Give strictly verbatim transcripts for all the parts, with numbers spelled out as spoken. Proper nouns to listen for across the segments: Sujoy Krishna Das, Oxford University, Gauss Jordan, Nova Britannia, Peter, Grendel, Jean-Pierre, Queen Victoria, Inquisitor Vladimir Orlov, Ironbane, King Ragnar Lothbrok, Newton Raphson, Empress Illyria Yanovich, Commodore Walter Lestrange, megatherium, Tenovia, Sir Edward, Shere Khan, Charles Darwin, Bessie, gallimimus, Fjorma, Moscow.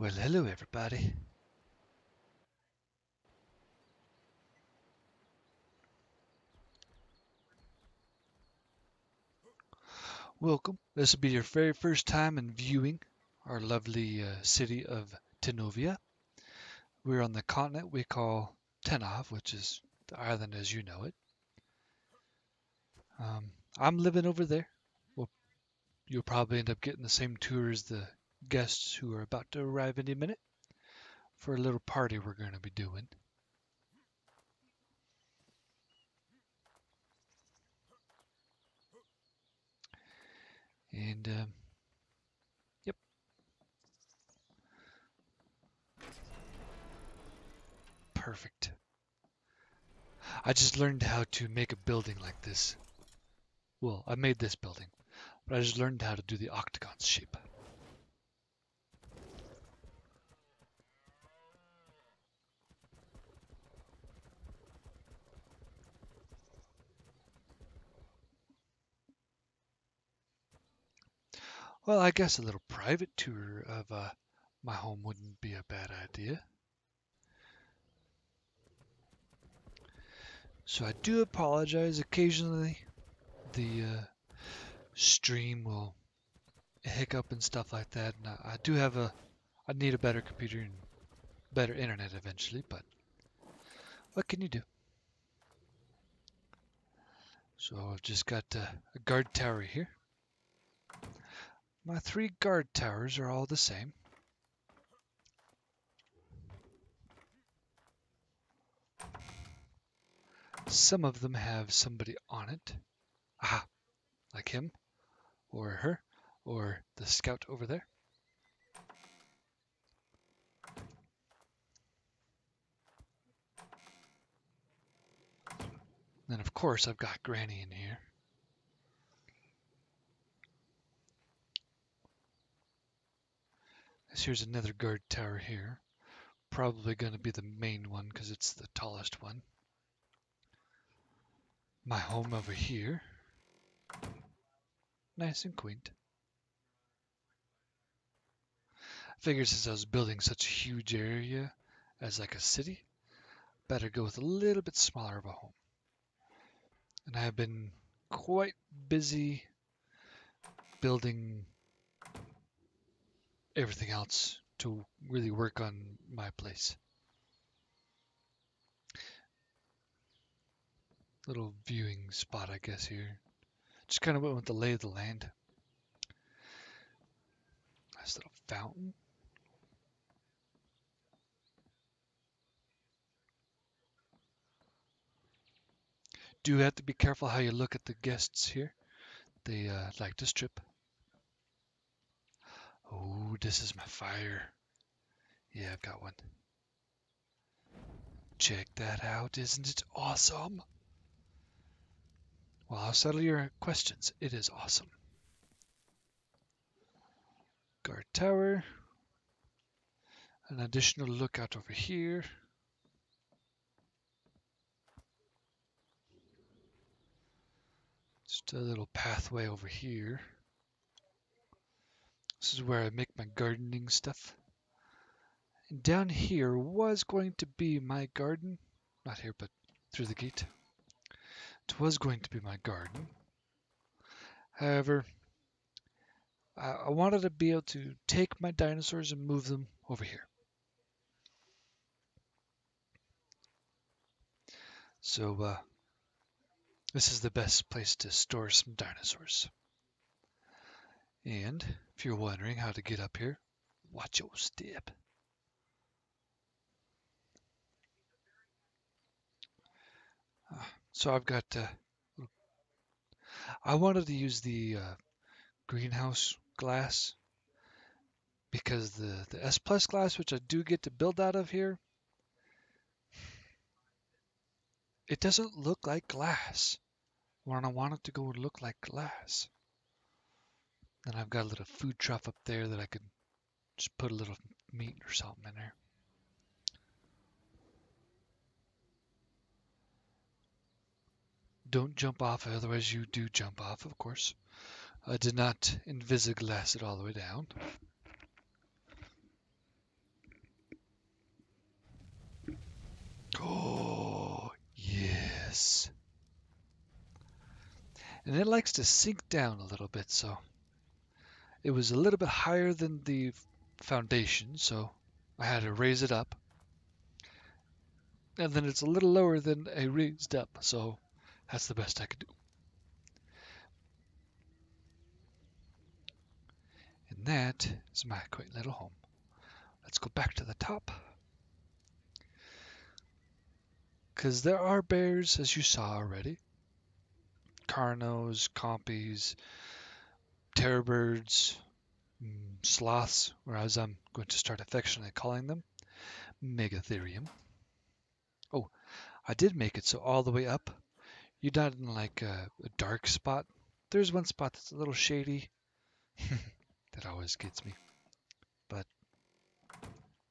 Well, hello everybody. Welcome. This will be your very first time in viewing our lovely uh, city of Tenovia. We're on the continent we call Tenov, which is the island as you know it. Um, I'm living over there. Well, you'll probably end up getting the same tour as the guests who are about to arrive any minute for a little party we're going to be doing. And, um, yep. Perfect. I just learned how to make a building like this. Well, I made this building, but I just learned how to do the octagon shape. Well, I guess a little private tour of uh, my home wouldn't be a bad idea. So I do apologize. Occasionally the uh, stream will hiccup and stuff like that. And I, I do have a, I need a better computer and better internet eventually, but what can you do? So I've just got uh, a guard tower here. My three guard towers are all the same. Some of them have somebody on it. Ah, like him, or her, or the scout over there. And then of course I've got Granny in here. Here's another guard tower here. Probably going to be the main one because it's the tallest one. My home over here. Nice and quaint. I figured since I was building such a huge area as like a city, better go with a little bit smaller of a home. And I've been quite busy building everything else to really work on my place. Little viewing spot, I guess, here. Just kind of went with the lay of the land. Nice little fountain. Do have to be careful how you look at the guests here. They uh, like to strip. Oh, this is my fire. Yeah, I've got one. Check that out. Isn't it awesome? Well, I'll settle your questions. It is awesome. Guard tower. An additional lookout over here. Just a little pathway over here. This is where I make my gardening stuff. And down here was going to be my garden. Not here, but through the gate. It was going to be my garden. However, I, I wanted to be able to take my dinosaurs and move them over here. So, uh, this is the best place to store some dinosaurs. And if you're wondering how to get up here, watch your step. Uh, so I've got, uh, I wanted to use the uh, greenhouse glass because the, the S plus glass, which I do get to build out of here, it doesn't look like glass when I want it to go look like glass. Then I've got a little food trough up there that I could just put a little meat or something in there. Don't jump off, otherwise you do jump off, of course. I did not envisage glass it all the way down. this. And it likes to sink down a little bit, so it was a little bit higher than the foundation, so I had to raise it up. And then it's a little lower than I raised up, so that's the best I could do. And that is my quaint little home. Let's go back to the top. Because there are bears, as you saw already. Carnos, compies, terror birds, sloths, or as I'm going to start affectionately calling them, megatherium. Oh, I did make it so all the way up. You're not in like a, a dark spot. There's one spot that's a little shady. That always gets me. But,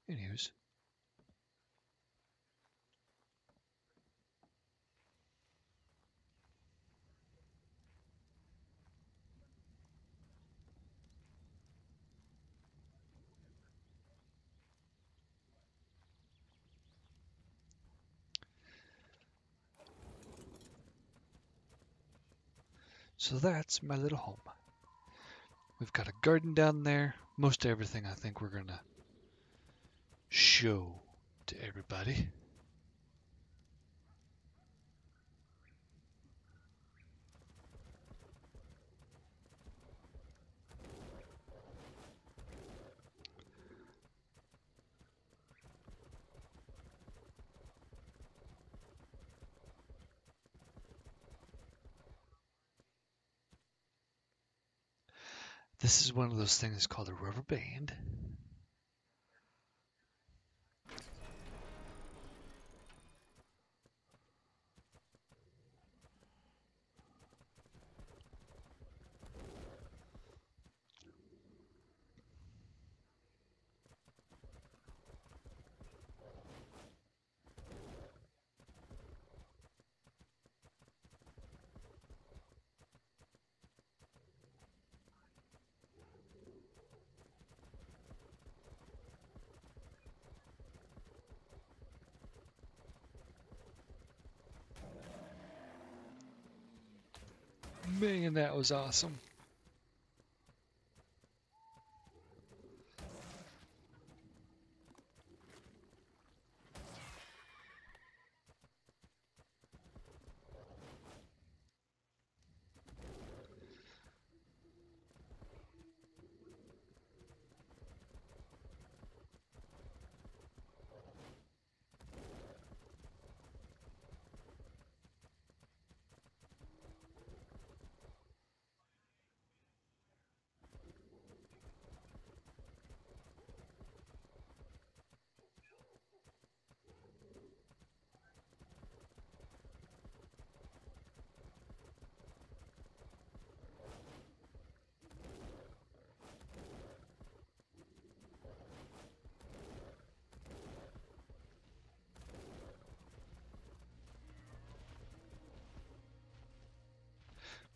anyways. So that's my little home. We've got a garden down there. Most everything I think we're gonna show to everybody. This is one of those things called a rubber band. Man, that was awesome.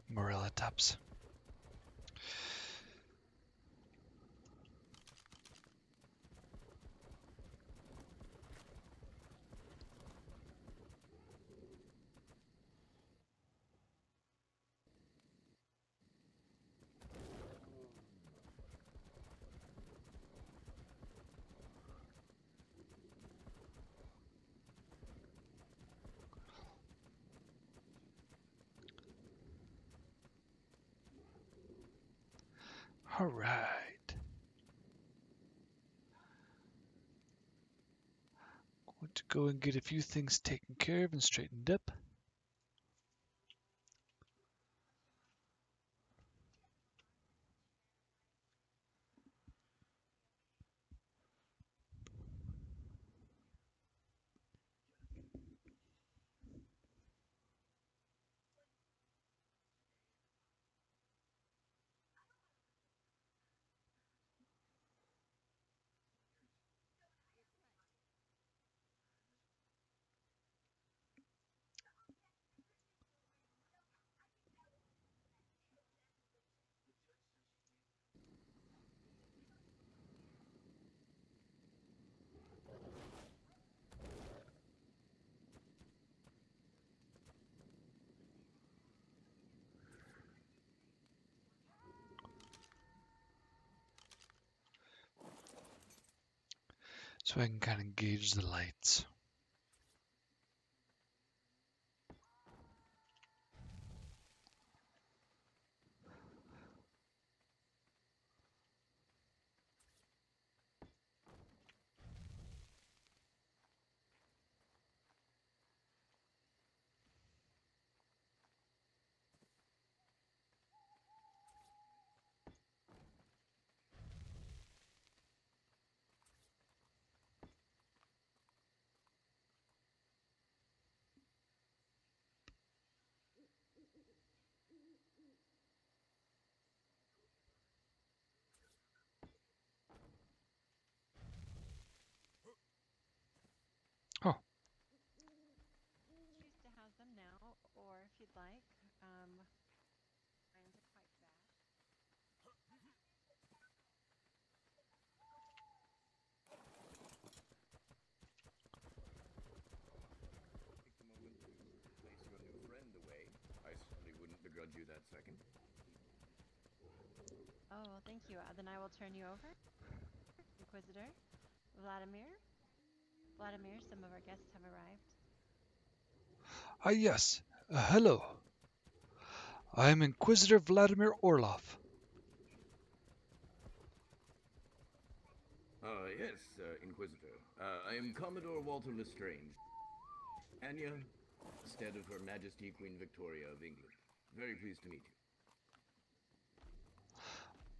Morella tops. All right. I'm going to go and get a few things taken care of and straightened up. so I can kind of gauge the lights. Like, um, mine's are quite bad. Take the moment to place your new friend away. I certainly wouldn't begrudge you that second. Oh, well, thank you. Uh, then I will turn you over. Inquisitor Vladimir. Vladimir, some of our guests have arrived. Ah, yes. Uh, hello. I am Inquisitor Vladimir Orlov. Ah, uh, yes, uh, Inquisitor. Uh, I am Commodore Walter Lestrange. Anya, instead of Her Majesty Queen Victoria of England. Very pleased to meet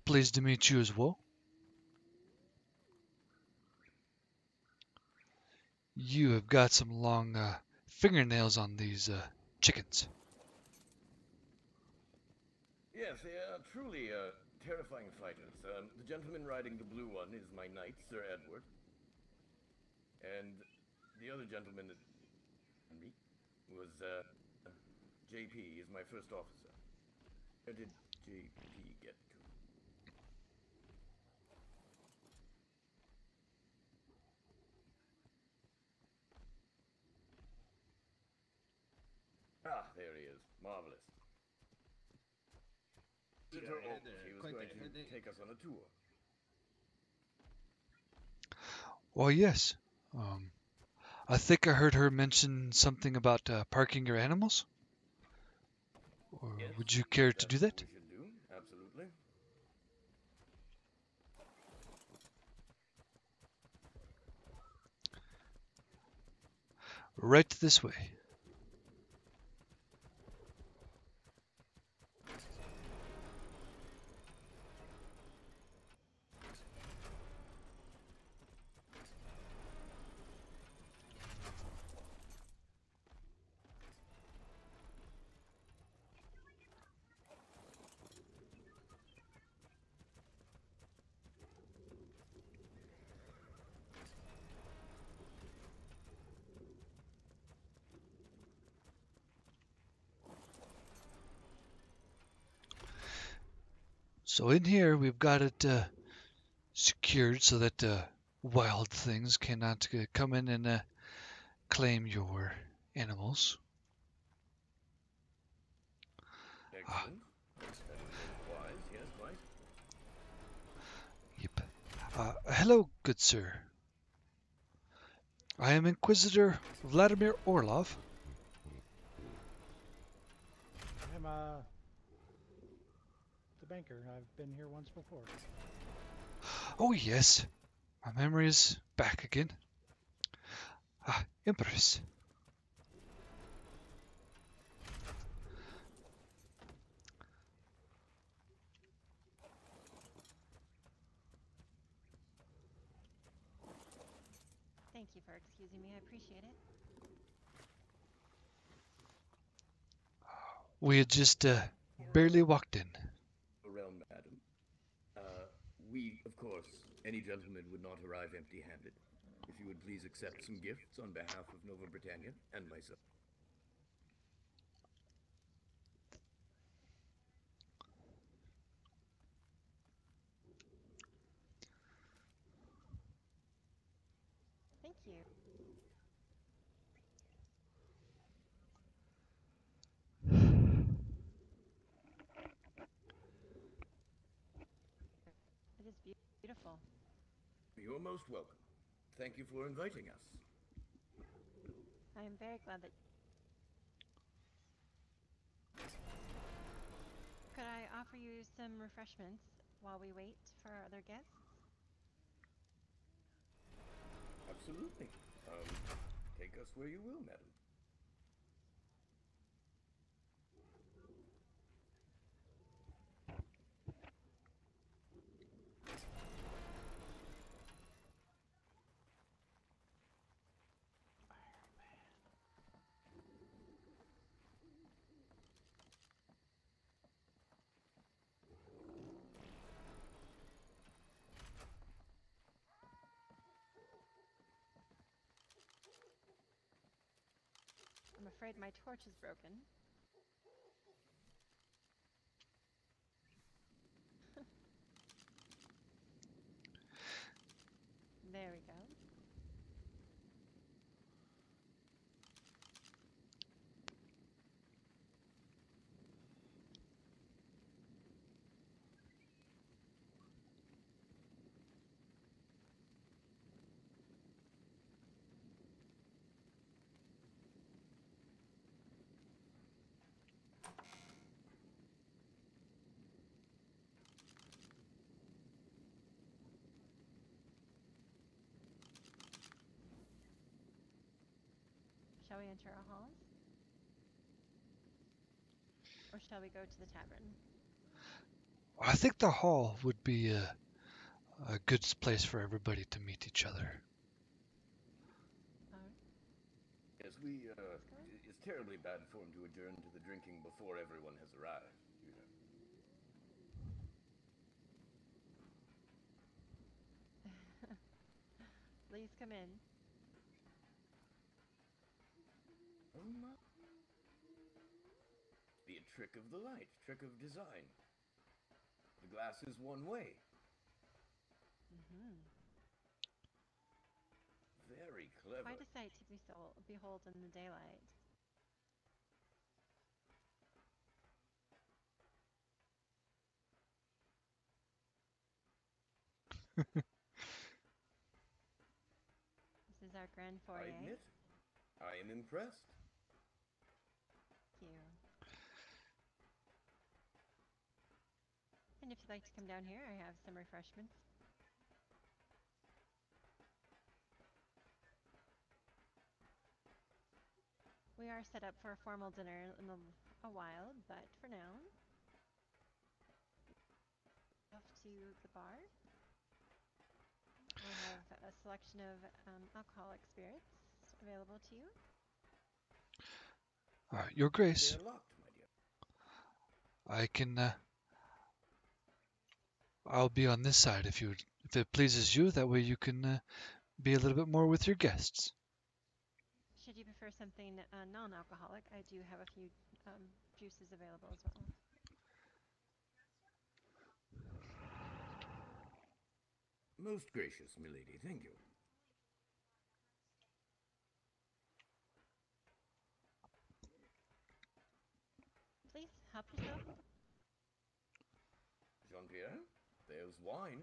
you. Pleased to meet you as well. You have got some long uh, fingernails on these uh, chickens. Yes, they are truly uh, terrifying fighters. Um, the gentleman riding the blue one is my knight, Sir Edward. And the other gentleman that me was uh, J P, is my first officer. Where did J P get to? Ah, there he is. Marvelous. Yeah, he was quite going to there. Take us on a tour. Well, yes. Um, I think I heard her mention something about uh, parking your animals. Or yes, would you care to do that? We should do. Absolutely. Right this way. So in here, we've got it uh, secured so that uh, wild things cannot uh, come in and uh, claim your animals. Uh, yep. Uh, hello, good sir. I am Inquisitor Vladimir Orlov. I'm a... banker. I've been here once before. Oh yes, my memory is back again. Ah, Empress. Thank you for excusing me. I appreciate it. We had just uh, barely walked in. We, of course, any gentleman would not arrive empty-handed. If you would please accept some gifts on behalf of Nova Britannia and myself. Thank you. Beautiful. You're most welcome. Thank you for inviting us. I am very glad that... Could I offer you some refreshments while we wait for our other guests? Absolutely. Um, take us where you will, madam. I'm afraid my torch is broken. There we go. Shall we enter our halls? Or shall we go to the tavern? I think the hall would be a, a good place for everybody to meet each other. All right. Yes, we, uh, it's terribly bad form to adjourn to the drinking before everyone has arrived, you know. Please come in. Be a trick of the light, trick of design. The glass is one way. Mm-hmm. Very clever. Quite a sight to be so behold in the daylight. This is our grand foyer. I admit, I am impressed. You. And if you'd like to come down here, I have some refreshments. We are set up for a formal dinner in a, a while, but for now, off to the bar. We have a selection of um, alcoholic spirits available to you. Uh, Your Grace, locked, my dear. I can. Uh, I'll be on this side if you, if it pleases you. That way, you can uh, be a little bit more with your guests. Should you prefer something uh, non-alcoholic, I do have a few um, juices available as well. Most gracious, milady. Thank you. Please, help yourself. Jean-Pierre, there's wine.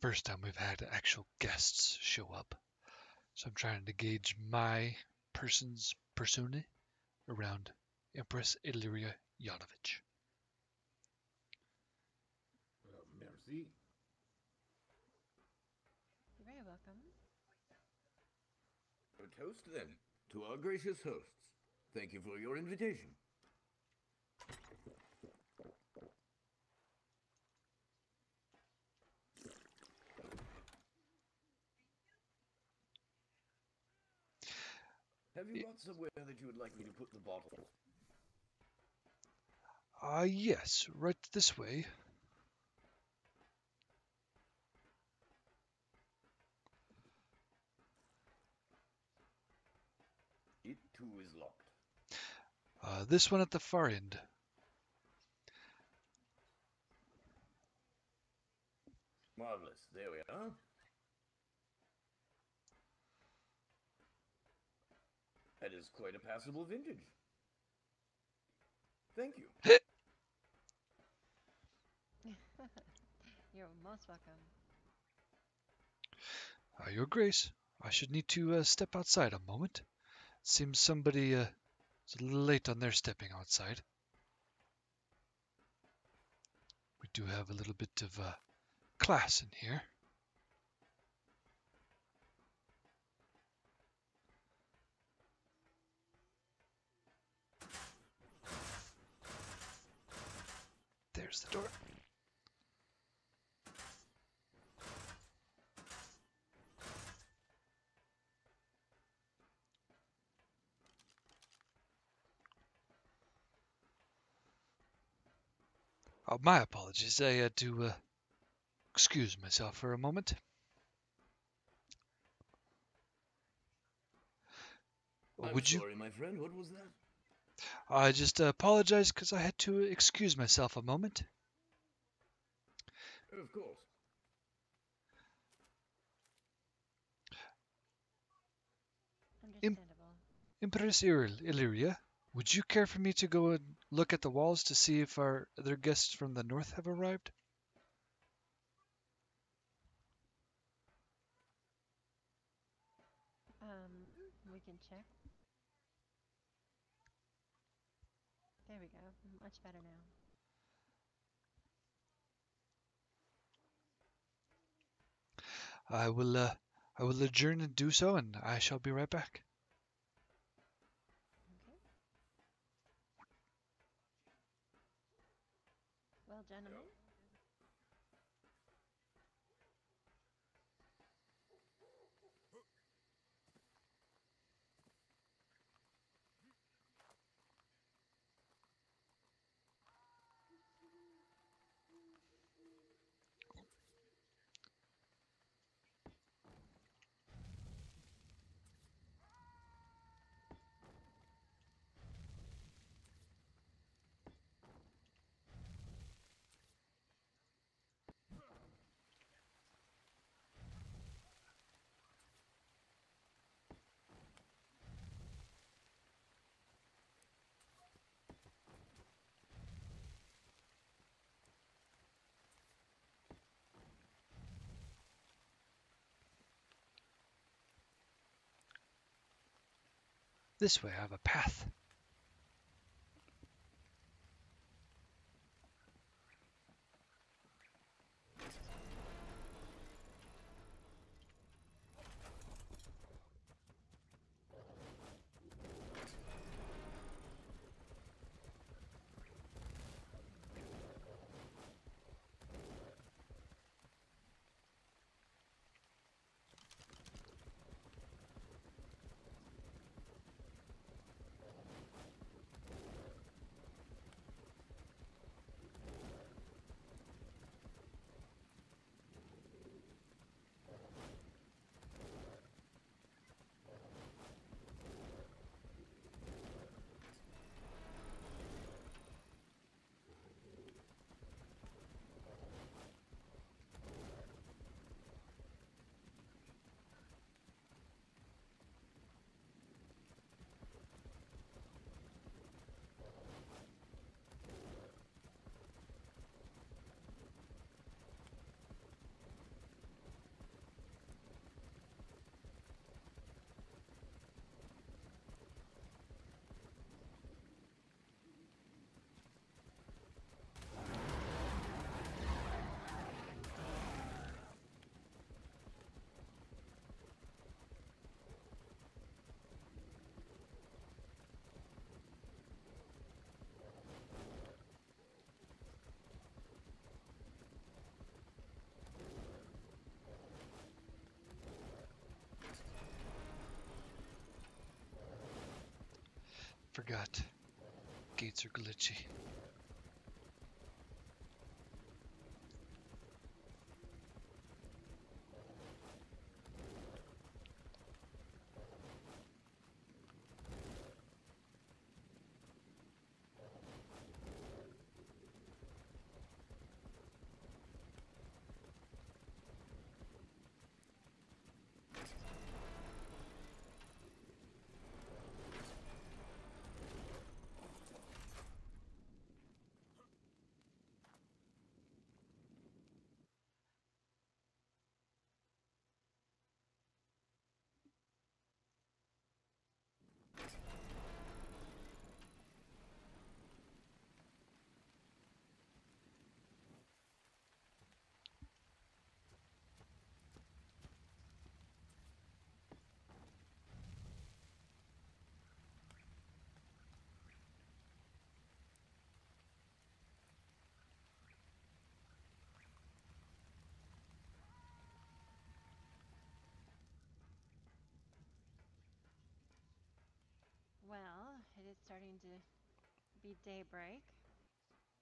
First time we've had actual guests show up. So I'm trying to gauge my person's persona around Empress Illyria Yanovich. Well, merci. You're very welcome. A toast, then, to our gracious hosts. Thank you for your invitation. Have you got somewhere that you would like me to put the bottle? Ah, uh, yes, right this way. It too is locked. Uh, this one at the far end. Marvelous. There we are. That is quite a passable vintage. Thank you. You're most welcome. Uh, Your Grace, I should need to uh, step outside a moment. Seems somebody uh, is a little late on their stepping outside. We do have a little bit of uh, class in here. There's the door. Oh, my apologies. I had to uh, excuse myself for a moment. I'm Would sorry, you... my friend. What was that? I just uh, apologize because I had to excuse myself a moment. Of course. Understandable. Im Empress Illyria, would you care for me to go and look at the walls to see if our other guests from the north have arrived? Um, we can check. There we go. Much better now. I will, uh, I will adjourn and do so, and I shall be right back. Okay. Well, gentlemen. Yeah. This way, I have a path. Forgot. Gates are glitchy. it's starting to be daybreak.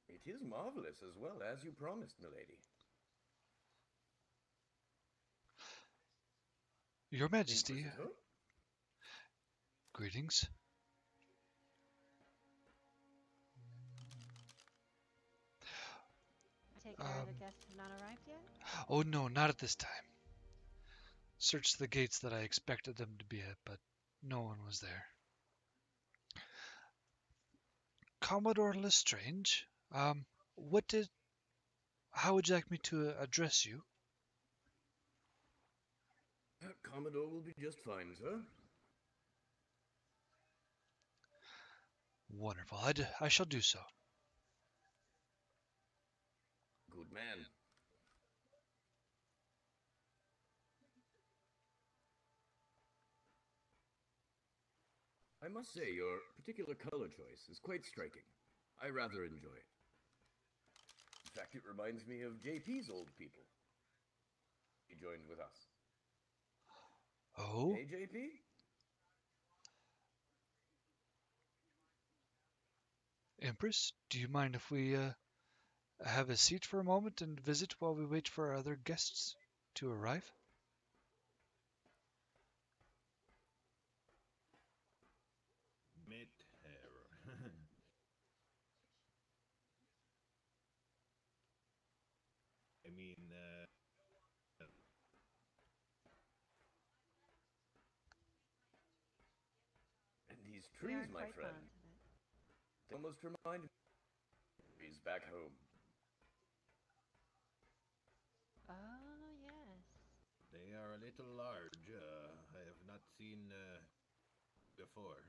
It is marvelous, as well as you promised, milady. Your Majesty. Inquisitor? Greetings. I take care um, the guests have not arrived yet? Oh no, not at this time. Searched the gates that I expected them to be at, but no one was there. Commodore Lestrange, um, what did... How would you like me to address you? Uh, Commodore will be just fine, sir. Wonderful. I, d I shall do so. Good man. I must say, your particular color choice is quite striking. I rather enjoy it. In fact, it reminds me of J P's old people. He joined with us. Oh? Hey, J P? Empress, do you mind if we uh, have a seat for a moment and visit while we wait for our other guests to arrive? I mean, uh... and these trees, my friend, they almost remind me of trees back home. Oh, yes. They are a little large. Uh, I have not seen uh, before.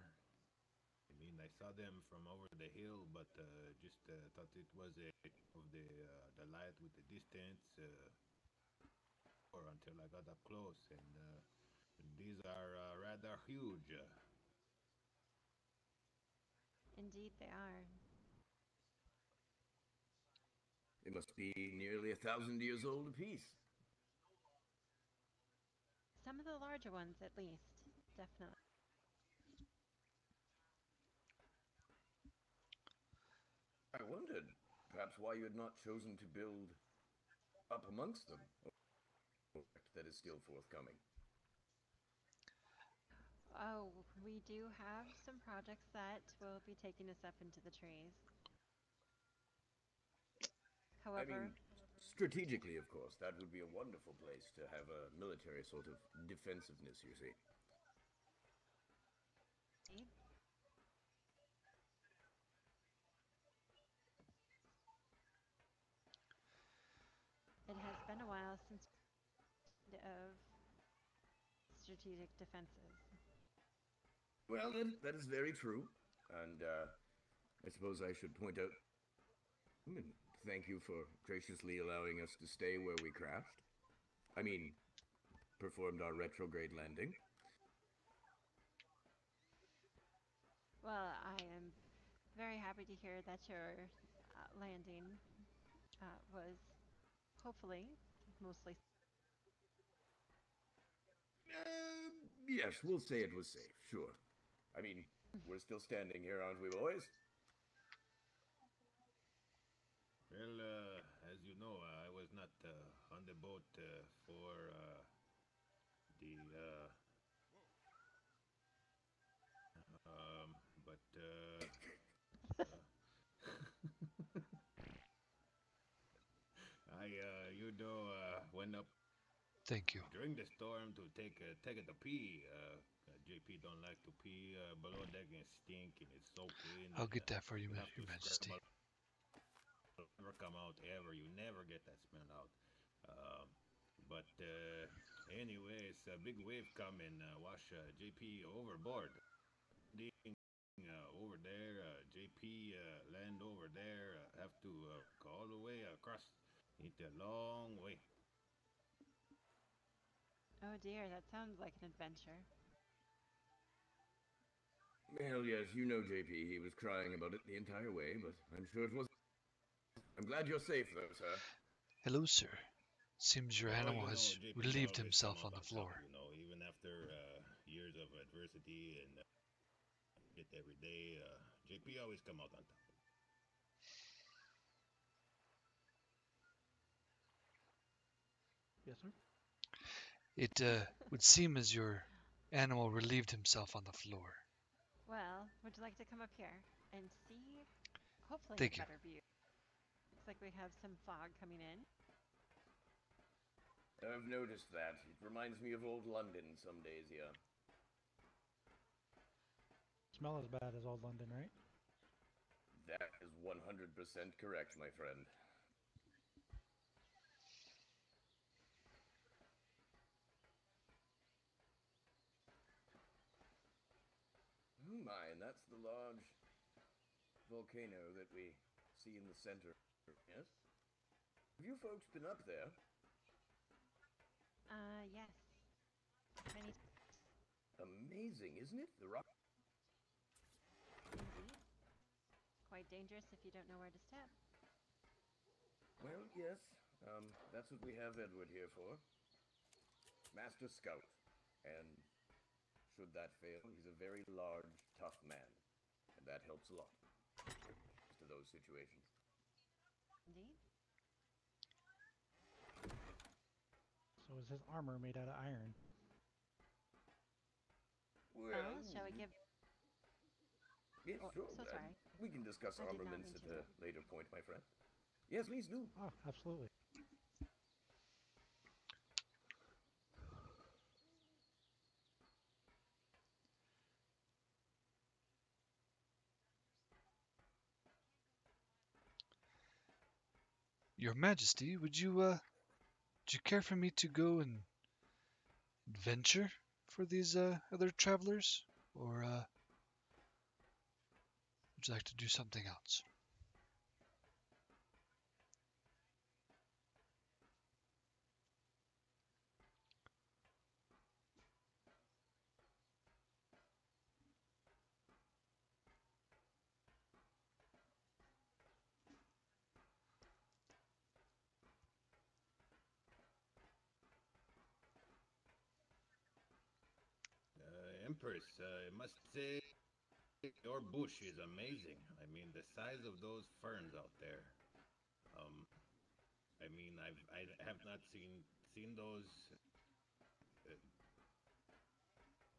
I mean, I saw them from over the hill, but uh, just uh, thought it was a of the uh, the light with the distance, uh, or until I got up close, and uh, these are uh, rather huge. Indeed, they are. They must be nearly a thousand years old apiece. Some of the larger ones, at least, definitely. I wondered, perhaps, why you had not chosen to build up amongst them. That is still forthcoming. Oh, we do have some projects that will be taking us up into the trees. However... I mean, strategically, of course, that would be a wonderful place to have a military sort of defensiveness, you see. See? It has been a while since of strategic defenses. Well, then, that is very true. And uh, I suppose I should point out, and thank you for graciously allowing us to stay where we crashed. I mean, performed our retrograde landing. Well, I am very happy to hear that your uh, landing uh, was... Hopefully, mostly. Uh, yes, we'll say it was safe, sure. I mean, we're still standing here, aren't we, boys? Well, uh, as you know, uh, I was not uh, on the boat uh, for uh, the... Uh, um, but... Uh, I, uh, you know, uh, went up. Thank you. During the storm to take a, take a pee. Uh, J P don't like to pee uh, below deck and stink, and it's so clean. I'll get that for you, Your you Majesty. It'll never come out ever. You never get that smell out. Um, but uh, anyways, a big wave come and uh, wash uh, J P overboard. Uh, over there, uh, J P uh, land over there. Uh, have to uh, go all the way across. It's a long way. Oh dear, that sounds like an adventure. Well, yes, you know J P. He was crying about it the entire way, but I'm sure it wasn't. I'm glad you're safe, though, sir. Hello, sir. Seems your oh, animal you know, has J P relieved himself on the floor. That, you know, even after uh, years of adversity and uh, It every day. Uh, J P always come out on top. Yes, sir? It uh, would seem as your animal relieved himself on the floor. Well, would you like to come up here and see? Hopefully Thank a better you. view. Looks like we have some fog coming in. I've noticed that. It reminds me of old London some days, yeah. Smell as bad as old London, right? That is one hundred percent correct, my friend. Oh my, and that's the large volcano that we see in the center, yes? Have you folks been up there? Uh, yes. Many... Amazing, isn't it? The rock. Indeed. Quite dangerous if you don't know where to step. Well, yes. Um, that's what we have Edward here for. Master Scout. And... should that fail, he's a very large, tough man, and that helps a lot to those situations. Indeed. So is his armor made out of iron? Well, oh, shall we give... Yes, oh, sure. So sorry. We can discuss I armaments at a later point, my friend. Yes, please do. Oh, absolutely. Your Majesty, would you, uh, would you care for me to go and adventure for these uh, other travelers, or uh, would you like to do something else? Empress, I must say, your bush is amazing. I mean, the size of those ferns out there. Um, I mean, I've, I have not seen seen those. Uh,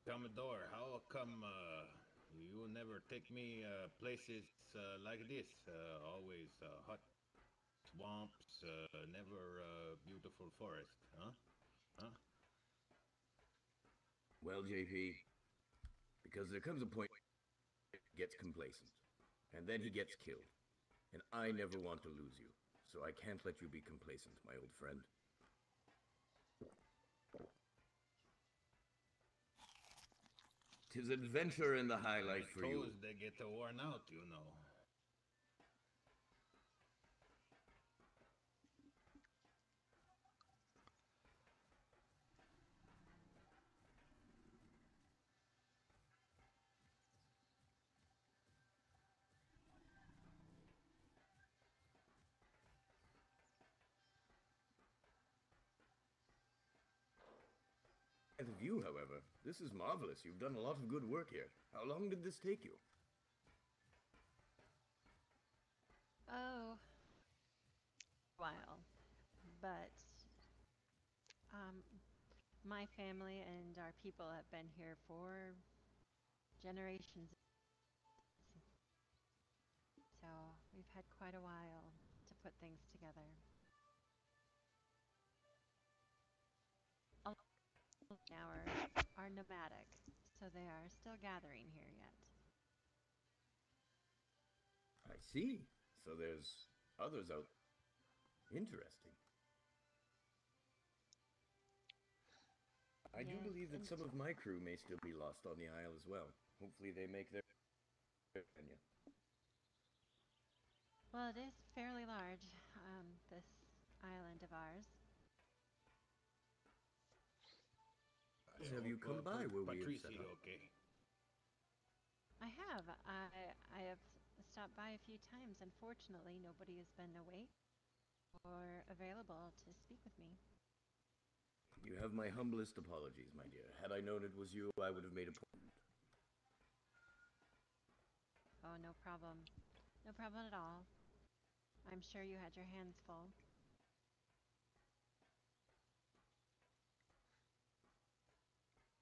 Commodore, how come uh, you never take me uh, places uh, like this? Uh, always uh, hot swamps, uh, never uh, beautiful forest, huh? Huh? Well, J P. Because there comes a point where he gets complacent, and then he gets killed. And I never want to lose you, so I can't let you be complacent, my old friend. Tis adventure in the high life for you. Toes, they get worn out, you know. Of you, however, this is marvelous. You've done a lot of good work here. How long did this take you? Oh, a while. But um, my family and our people have been here for generations, so we've had quite a while to put things together. Now are, are nomadic, so they are still gathering here yet. I see. So there's others out. Interesting. I yes, do believe that some of my crew may still be lost on the Isle as well. Hopefully they make their... Well, it is fairly large, um, this island of ours. Have you come by where we set up? Okay. I have. I I have stopped by a few times. Unfortunately, nobody has been awake or available to speak with me. You have my humblest apologies, my dear. Had I known it was you, I would have made a point. Oh, no problem. No problem at all. I'm sure you had your hands full.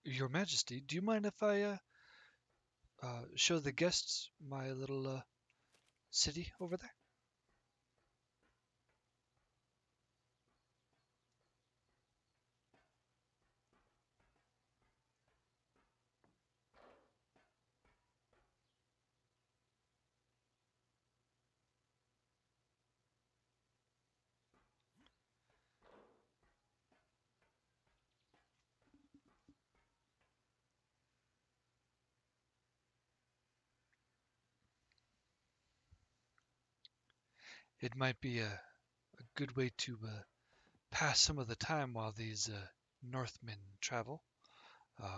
Your Majesty, do you mind if I uh, uh, show the guests my little uh, city over there? It might be a, a good way to uh, pass some of the time while these uh, Northmen travel. Um,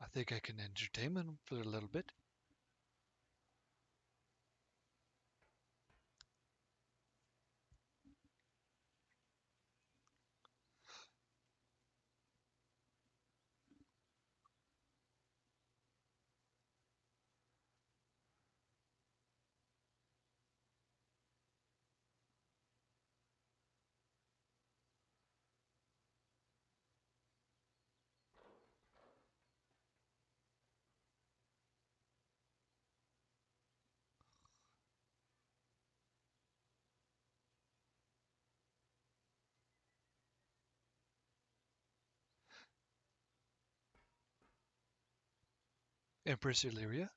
I think I can entertain them for a little bit. Empress Illyria?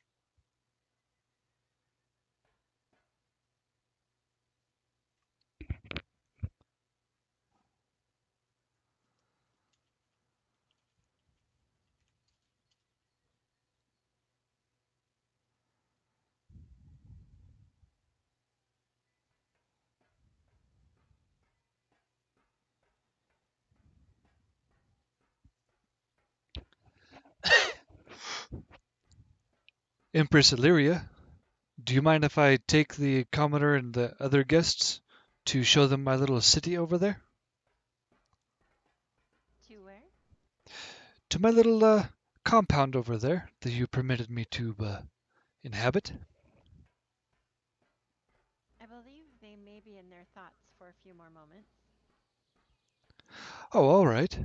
Empress Illyria, do you mind if I take the Commodore and the other guests to show them my little city over there? To where? To my little uh, compound over there that you permitted me to uh, inhabit. I believe they may be in their thoughts for a few more moments. Oh, all right.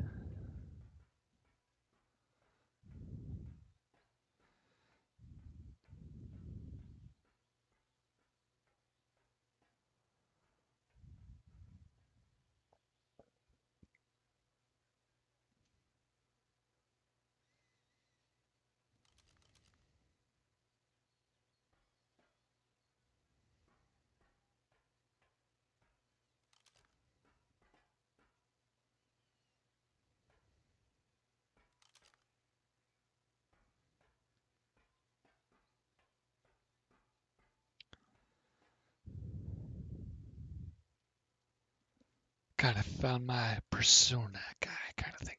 Kind of found my persona guy kind of thingy.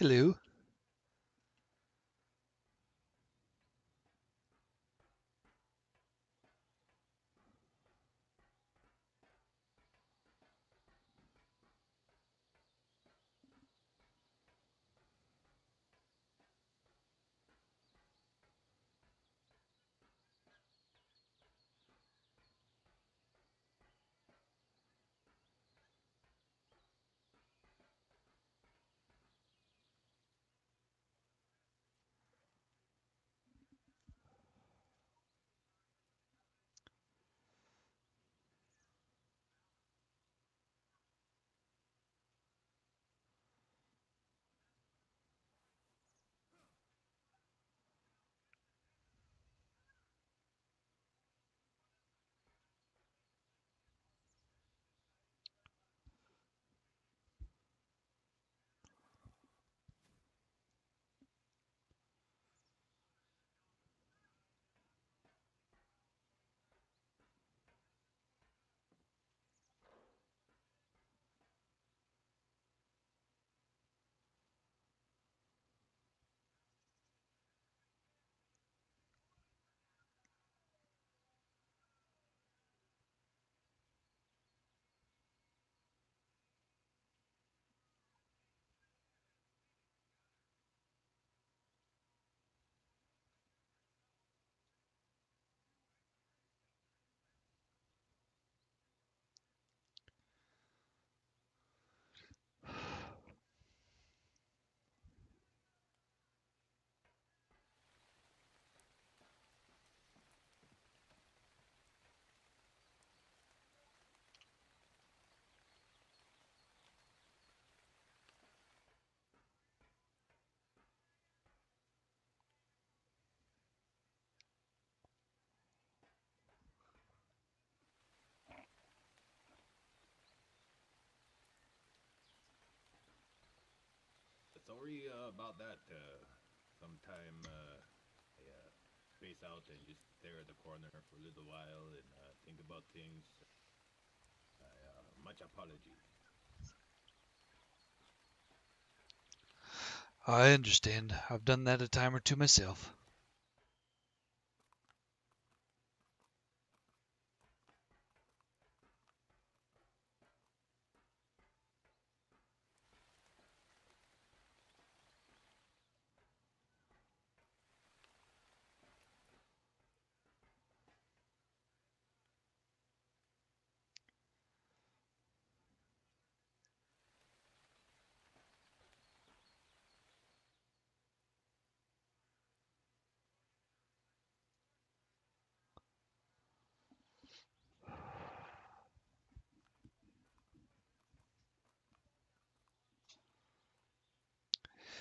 Hello. worry uh, about that. Uh, sometime uh, I uh, space out and just stare at the corner for a little while and uh, think about things. I, uh, much apology. I understand. I've done that a time or two myself.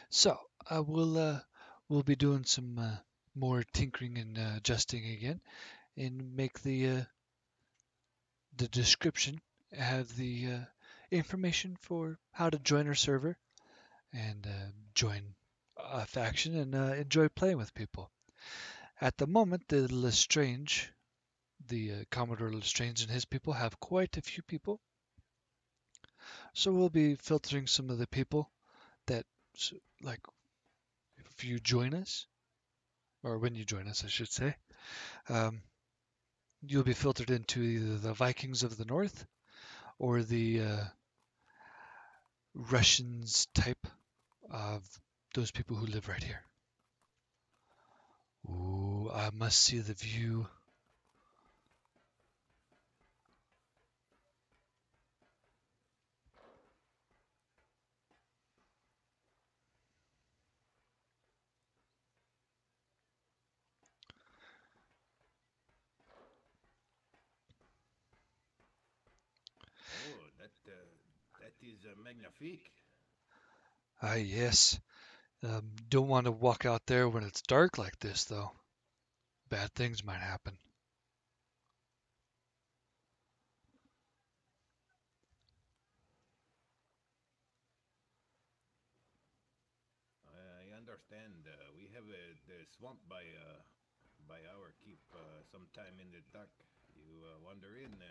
So I uh, will uh, we'll be doing some uh, more tinkering and uh, adjusting again, and make the uh, the description have the uh, information for how to join our server and uh, join a faction and uh, enjoy playing with people. At the moment, the Lestrange, the uh, Commodore Lestrange and his people have quite a few people, so we'll be filtering some of the people that. So, like, if you join us, or when you join us, I should say, um, you'll be filtered into either the Vikings of the North or the uh, Russians type of those people who live right here. Ooh, I must see the view. Magnifique. Ah, yes. Um, don't want to walk out there when it's dark like this, though. Bad things might happen. I understand. Uh, we have uh, the swamp by uh, by our keep uh, sometime in the dark. You uh, wander in. Uh,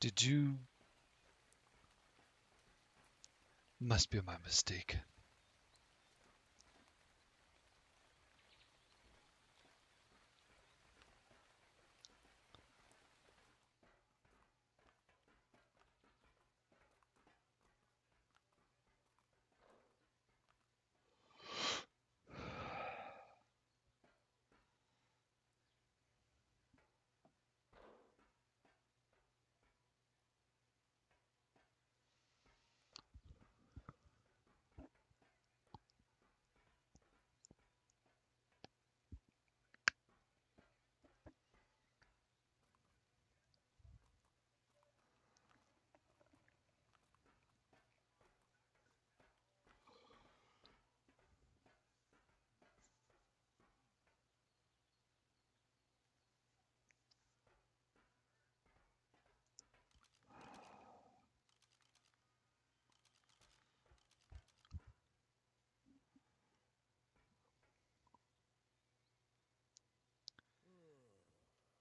Did you? Must be my mistake.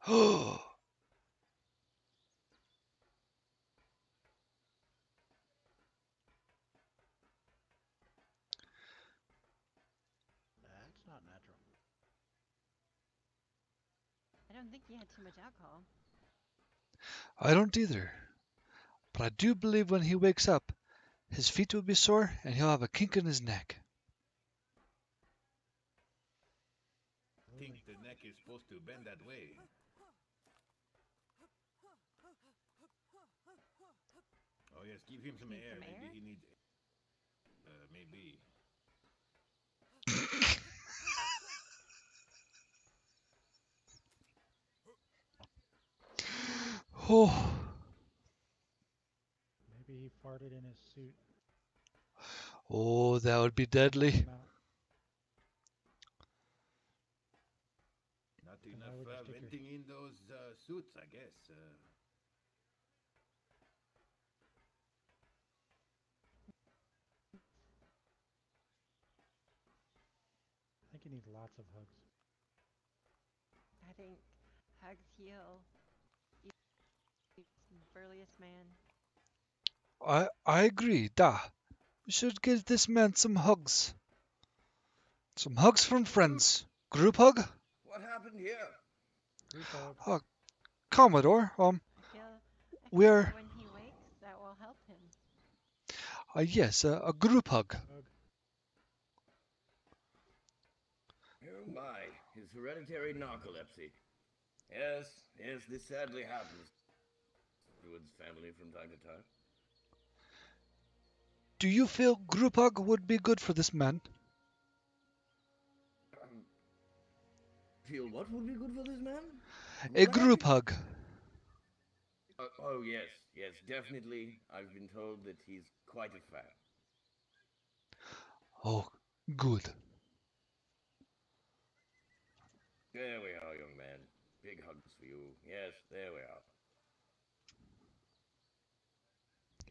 Oh! That's not natural. I don't think you had too much alcohol. I don't either. But I do believe when he wakes up, his feet will be sore and he'll have a kink in his neck. I think the neck is supposed to bend that way. Oh yes, give him some air. Some maybe air? He needs air. Uh, maybe. Oh. Maybe he farted in his suit. Oh, that would be deadly. Not enough uh, venting in those uh, suits, I guess. Uh, I think you need lots of hugs. I think hugs heal. Burliest man. I I agree. Da, we should give this man some hugs. Some hugs from friends. Group hug. What happened here? Group hug. Uh, Commodore. Um, I feel, I we're. Feel when he wakes, that will help him. Uh, yes, uh, a group hug. hug. Oh my! His hereditary narcolepsy. Yes, yes, this sadly happens. Family from time to time. Do you feel group hug would be good for this man? Um, feel what would be good for this man? A what group hug. Uh, oh yes, yes, definitely. I've been told that he's quite a fan. Oh, good. There we are, young man. Big hugs for you. Yes, there we are.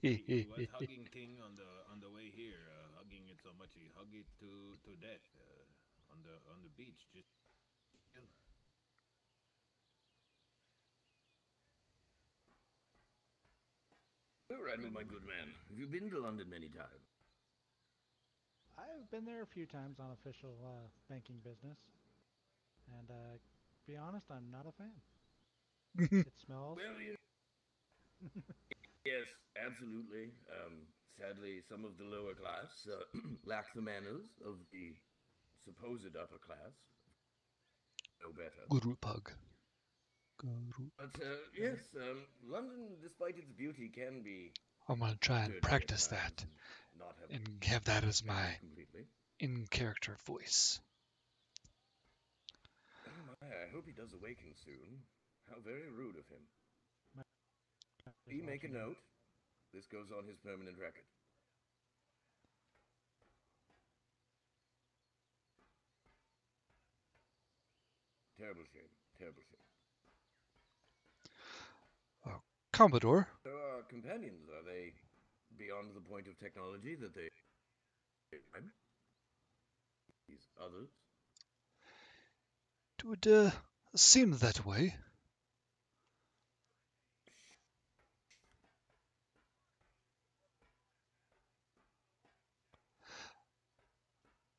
He was hugging King on the on the way here, uh, hugging it so much he hugged it to to death uh, on the on the beach. Just all right, my good man. Have you been to London many times? I've been there a few times on official uh, banking business, and uh, to be honest, I'm not a fan. It smells. Well, yeah. Yes, absolutely. Um, sadly, some of the lower class uh, lack the manners of the supposed upper class. No better. Group hug. Group. But uh, yes, um, London, despite its beauty, can be. I'm gonna try and practice that, and, and have that as my completely. in-character voice. Oh my, I hope he does awaken soon. How very rude of him. Please make a note. This goes on his permanent record. Terrible shame. Terrible shame. Oh, Commodore. So our companions, are they beyond the point of technology that they... These others? It would uh, seem that way.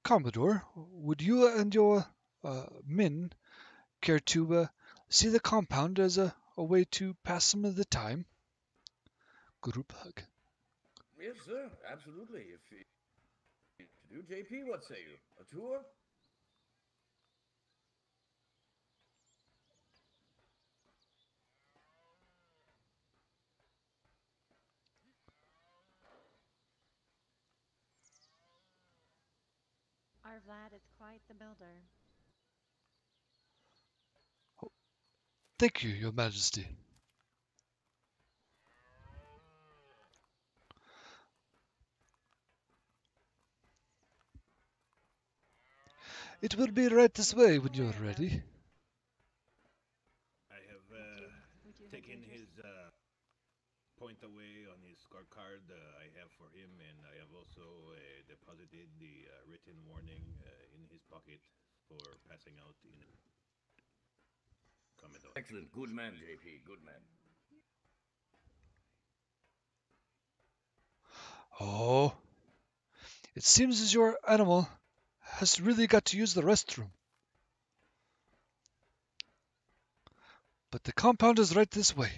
Commodore, would you and your uh, men care to uh, see the compound as a, a way to pass some of the time? Group hug. Yes, sir. Absolutely. If you do, J P, what say you? A tour? Our Vlad is quite the builder. Oh, thank you, Your Majesty. It will be right this way when you're ready. I have uh, would you, would you taken his uh, point away on his scorecard uh, I have for him, and I have also uh, deposited the uh, written warning uh, in his pocket for passing out in a Commodore. Excellent. Good man, J P. Good man. Oh, it seems as your animal has really got to use the restroom. But the compound is right this way.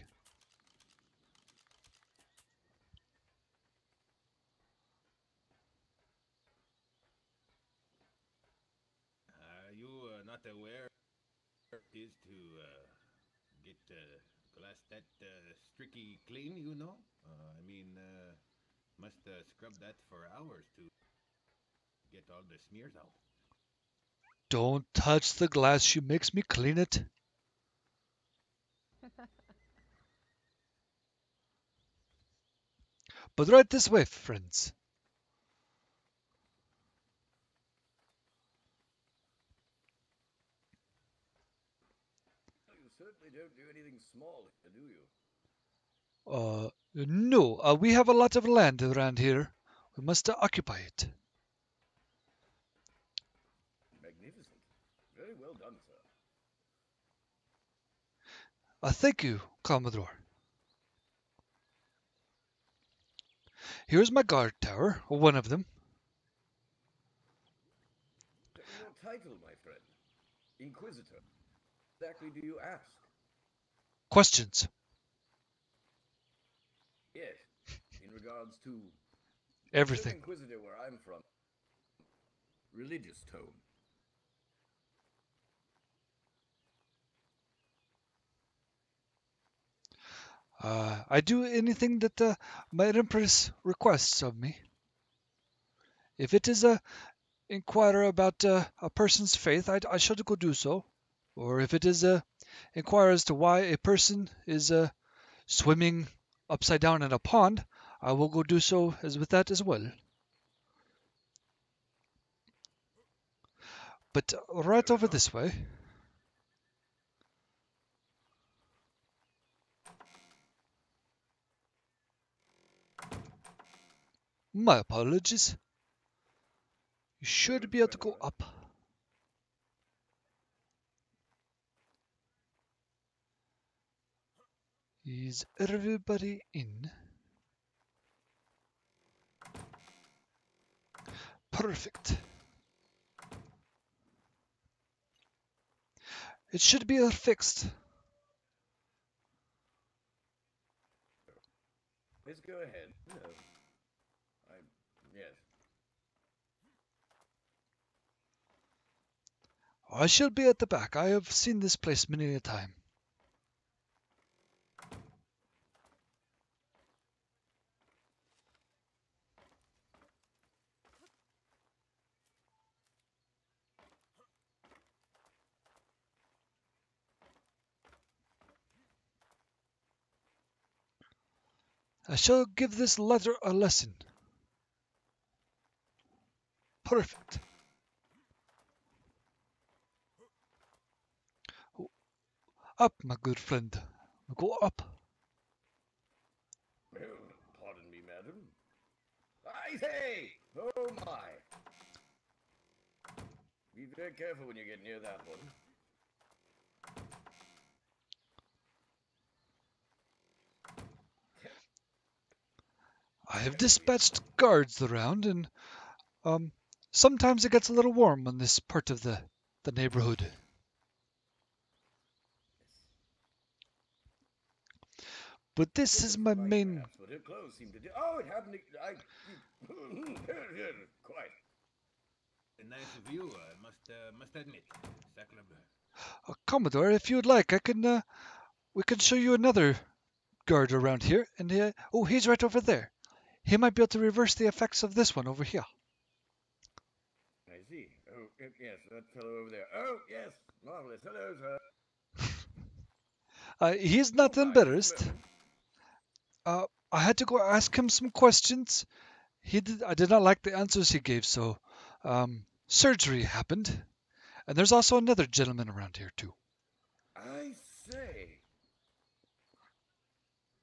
not aware it is to uh, get uh, glass that uh, stricky clean, you know? Uh, I mean, uh, must uh, scrub that for hours to get all the smears out. Don't touch the glass, she makes me clean it. But right this way, friends. You certainly don't do anything small, do you? Uh, no. Uh, we have a lot of land around here. We must uh, occupy it. Magnificent. Very well done, sir. Uh, thank you, Commodore. Here's my guard tower, or one of them. Your title, my friend. Inquisitor. What exactly do you ask? Questions. Yes, in regards to... everything. Inquisitor where I'm from. Religious tone. Uh, I do anything that uh, my Empress requests of me. If it is a inquiry about uh, a person's faith, I, I should go do so. Or if it is a inquiry as to why a person is uh, swimming upside down in a pond, I will go do so as with that as well. But uh, right over this way. My apologies. You should be able to go up. Is everybody in? Perfect. It should be fixed. Let's go ahead. No. I shall be at the back. I have seen this place many a time. I shall give this letter a lesson. Perfect. Up, my good friend. Go up. Oh, pardon me, madam. I say! Oh, my! Be very careful when you get near that one. I have dispatched guards around, and um, sometimes it gets a little warm on this part of the, the neighborhood. But this is my main... Oh, it happened... I... Quite. A nice view, I must, uh, must admit. Uh, Commodore, if you'd like, I can... Uh, we can show you another guard around here. And uh, oh, he's right over there. He might be able to reverse the effects of this one over here. I see. Oh, yes, that fellow over there. Oh, yes. Marvelous. Hello, sir. uh, he's not oh, embarrassed. Uh, I had to go ask him some questions. He did, I did not like the answers he gave, so um, surgery happened. And there's also another gentleman around here, too. I say.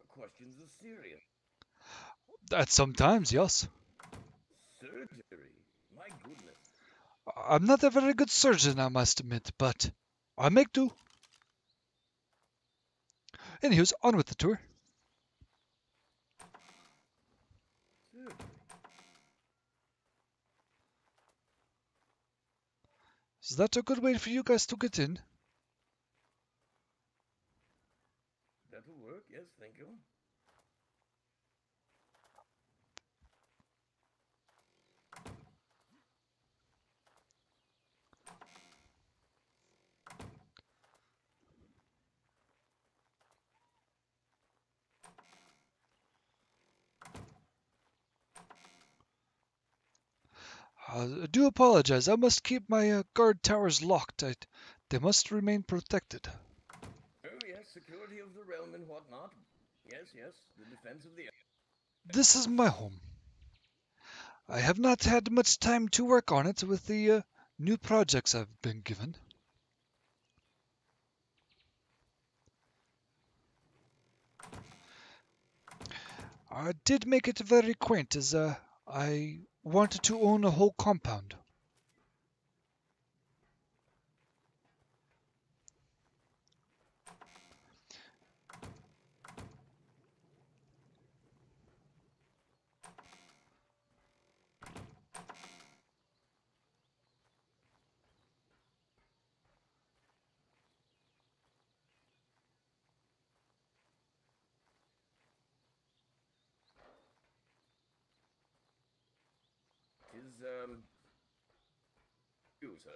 The questions are serious. At sometimes, yes. Surgery? My goodness. I'm not a very good surgeon, I must admit, but I make do. Anyways, on with the tour. Is that a good way for you guys to get in? That'll work, yes, thank you. I do apologize. I must keep my uh, guard towers locked. I, they must remain protected. Oh, yes, security of the realm and whatnot. Yes, yes, the defense of the... This is my home. I have not had much time to work on it with the uh, new projects I've been given. I did make it very quaint, as uh, I wanted to own a whole compound. Um, you, sir.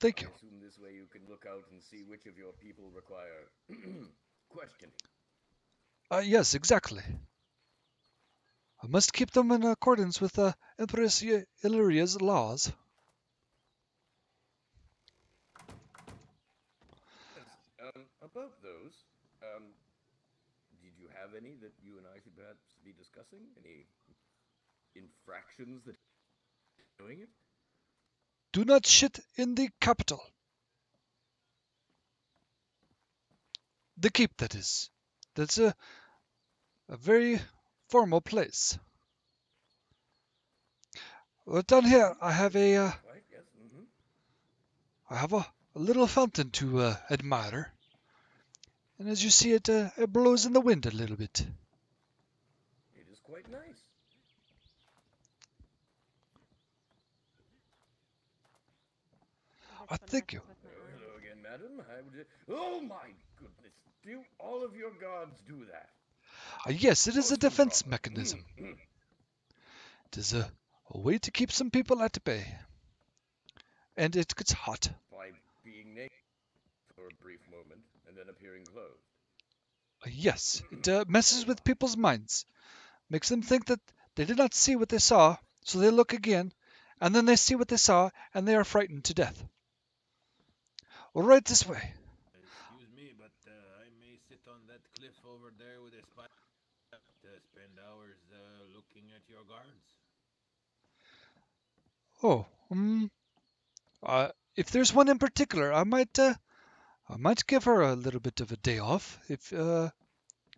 Thank you. I assume this way you can look out and see which of your people require questioning. Uh, yes, exactly. I must keep them in accordance with uh, Empress Illyria's laws. Yes, um, about those, um, did you have any that you and I should perhaps be discussing? Any infractions that are doing it? Do not shit in the capital. The keep, that is. That's a, a very formal place. Well, down here, I have a... Uh, right, yes, mm-hmm. I have a, a little fountain to uh, admire. And as you see, it, uh, it blows in the wind a little bit. It is quite nice. Oh, thank you. Hello again, madam. I would... Oh, my goodness. Do all of your guards do that? Uh, yes, it is a defense mechanism. It is a, a way to keep some people at bay. And it gets hot. By being naked for a brief moment and then appearing clothed. Uh, yes, it uh, messes with people's minds. Makes them think that they did not see what they saw, so they look again, and then they see what they saw, and they are frightened to death. Right this way. Excuse me, but uh, I may sit on that cliff over there with a spy to spend hours uh, looking at your guards. Oh, um, uh, if there's one in particular, I might, uh, I might give her a little bit of a day off. If, uh,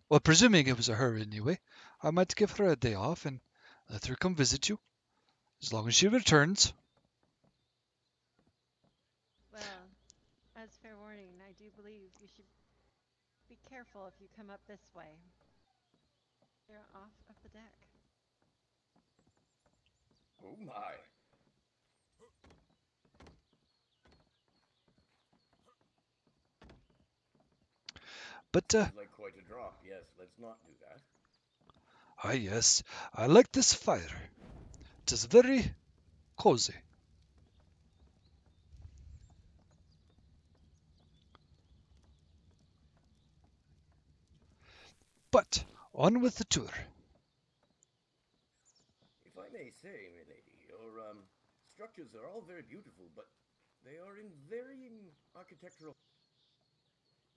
well, presuming it was a her anyway, I might give her a day off and let her come visit you, as long as she returns. Well. As fair warning, I do believe you should be careful if you come up this way. You're off of the deck. Oh my! But uh, like quite a drop. Yes, let's not do that. Ah yes, I like this fire. It is very cozy. But, on with the tour. If I may say, milady, your um, structures are all very beautiful, but they are in varying architectural...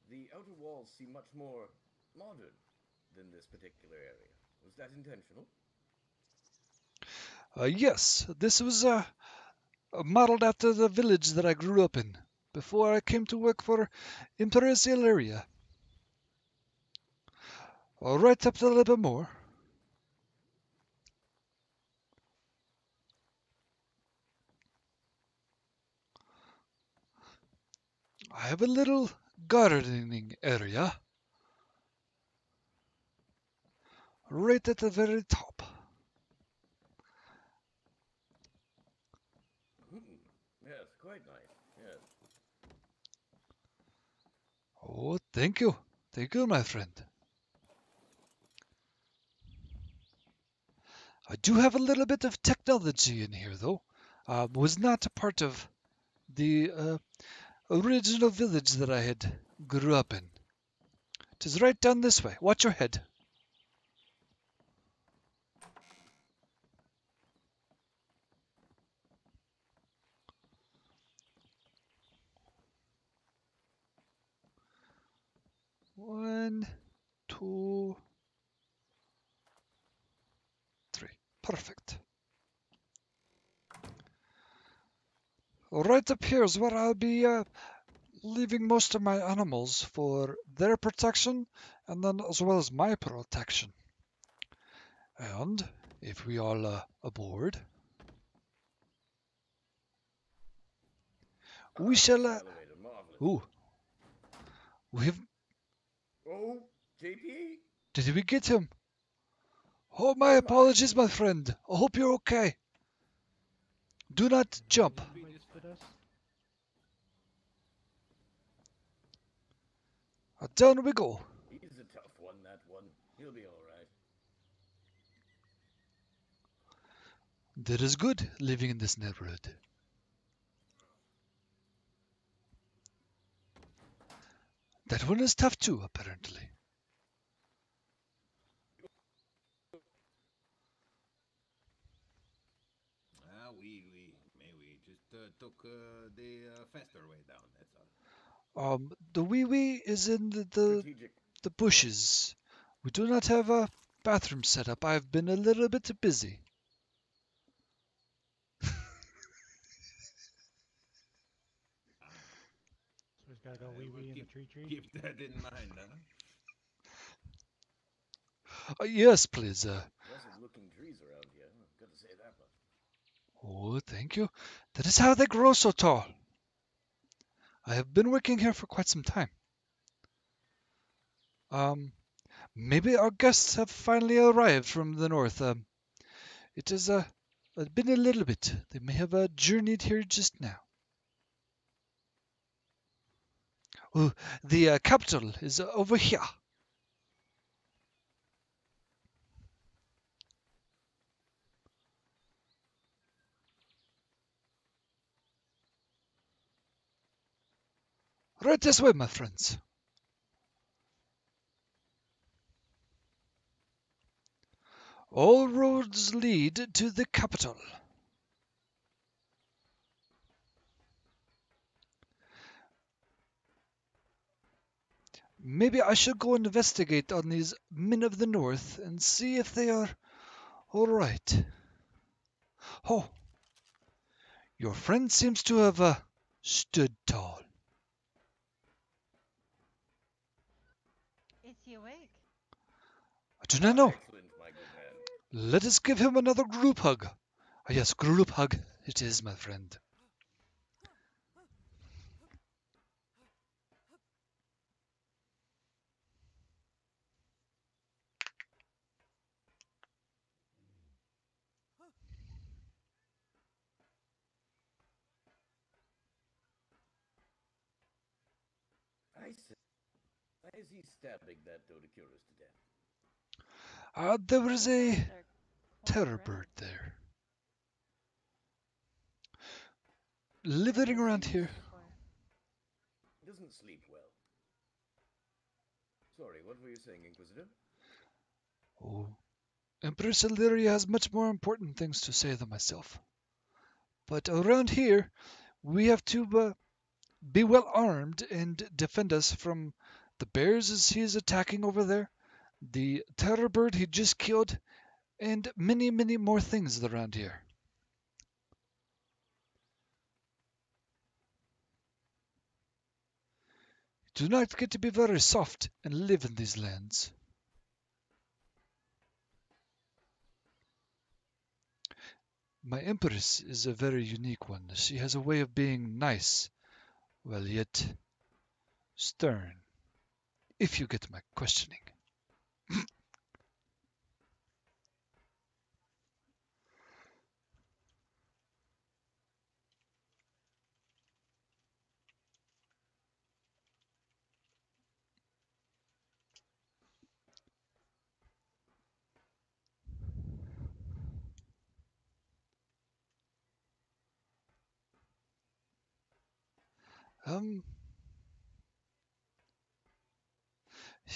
The outer walls seem much more modern than this particular area. Was that intentional? Uh, yes, this was uh, modeled after the village that I grew up in, before I came to work for Empress Illyria. I'll right up a little bit more. I have a little gardening area right at the very top. Mm, yes, quite nice. Yes. Oh, thank you. Thank you, my friend. I do have a little bit of technology in here, though. Uh, was not a part of the uh, original village that I had grew up in. It is right down this way. Watch your head. One, two, three. Perfect. Right up here is where I'll be uh, leaving most of my animals for their protection, and then as well as my protection. And if we all uh, aboard, we shall. Uh, ooh, we've. Oh, J P? Did we get him? Oh, my apologies, my friend. I hope you're okay. Do not jump. Uh, down we go. He's a tough one, that one. He'll be all right. That is good, living in this neighborhood. That one is tough too, apparently. Ah, oui, oui. Mais oui. Just uh, took uh, the uh, faster way down, that's all. Um, the wee wee is in the the, the bushes. We do not have a bathroom set up. I've been a little bit busy. So he's got to go wee wee in the tree tree. Keep that in mind, huh? Uh, yes, please. Uh, looking trees around here. I've got to say that one. Oh, thank you. That is how they grow so tall. I have been working here for quite some time. Um, maybe our guests have finally arrived from the north. Um, it has uh, been a little bit. They may have uh, journeyed here just now. Oh, the uh, capital is uh, over here. Right this way, my friends. All roads lead to the capital. Maybe I should go investigate on these men of the north and see if they are all right. Oh, your friend seems to have uh, stood tall. Awake. I do not know. Let us give him another group hug. Oh, yes, group hug it is, my friend. I see. Why is he stabbing that though to cure us to death? Ah, uh, there was a terror bird there. Living around here. He doesn't sleep well. Sorry, what were you saying, Inquisitor? Oh, Empress Illyria has much more important things to say than myself. But around here, we have to uh, be well armed and defend us from the bears as he is attacking over there, the terror bird he just killed, and many, many more things around here. You do not get to be very soft and live in these lands. My Empress is a very unique one. She has a way of being nice, while yet stern. If you get my questioning. um.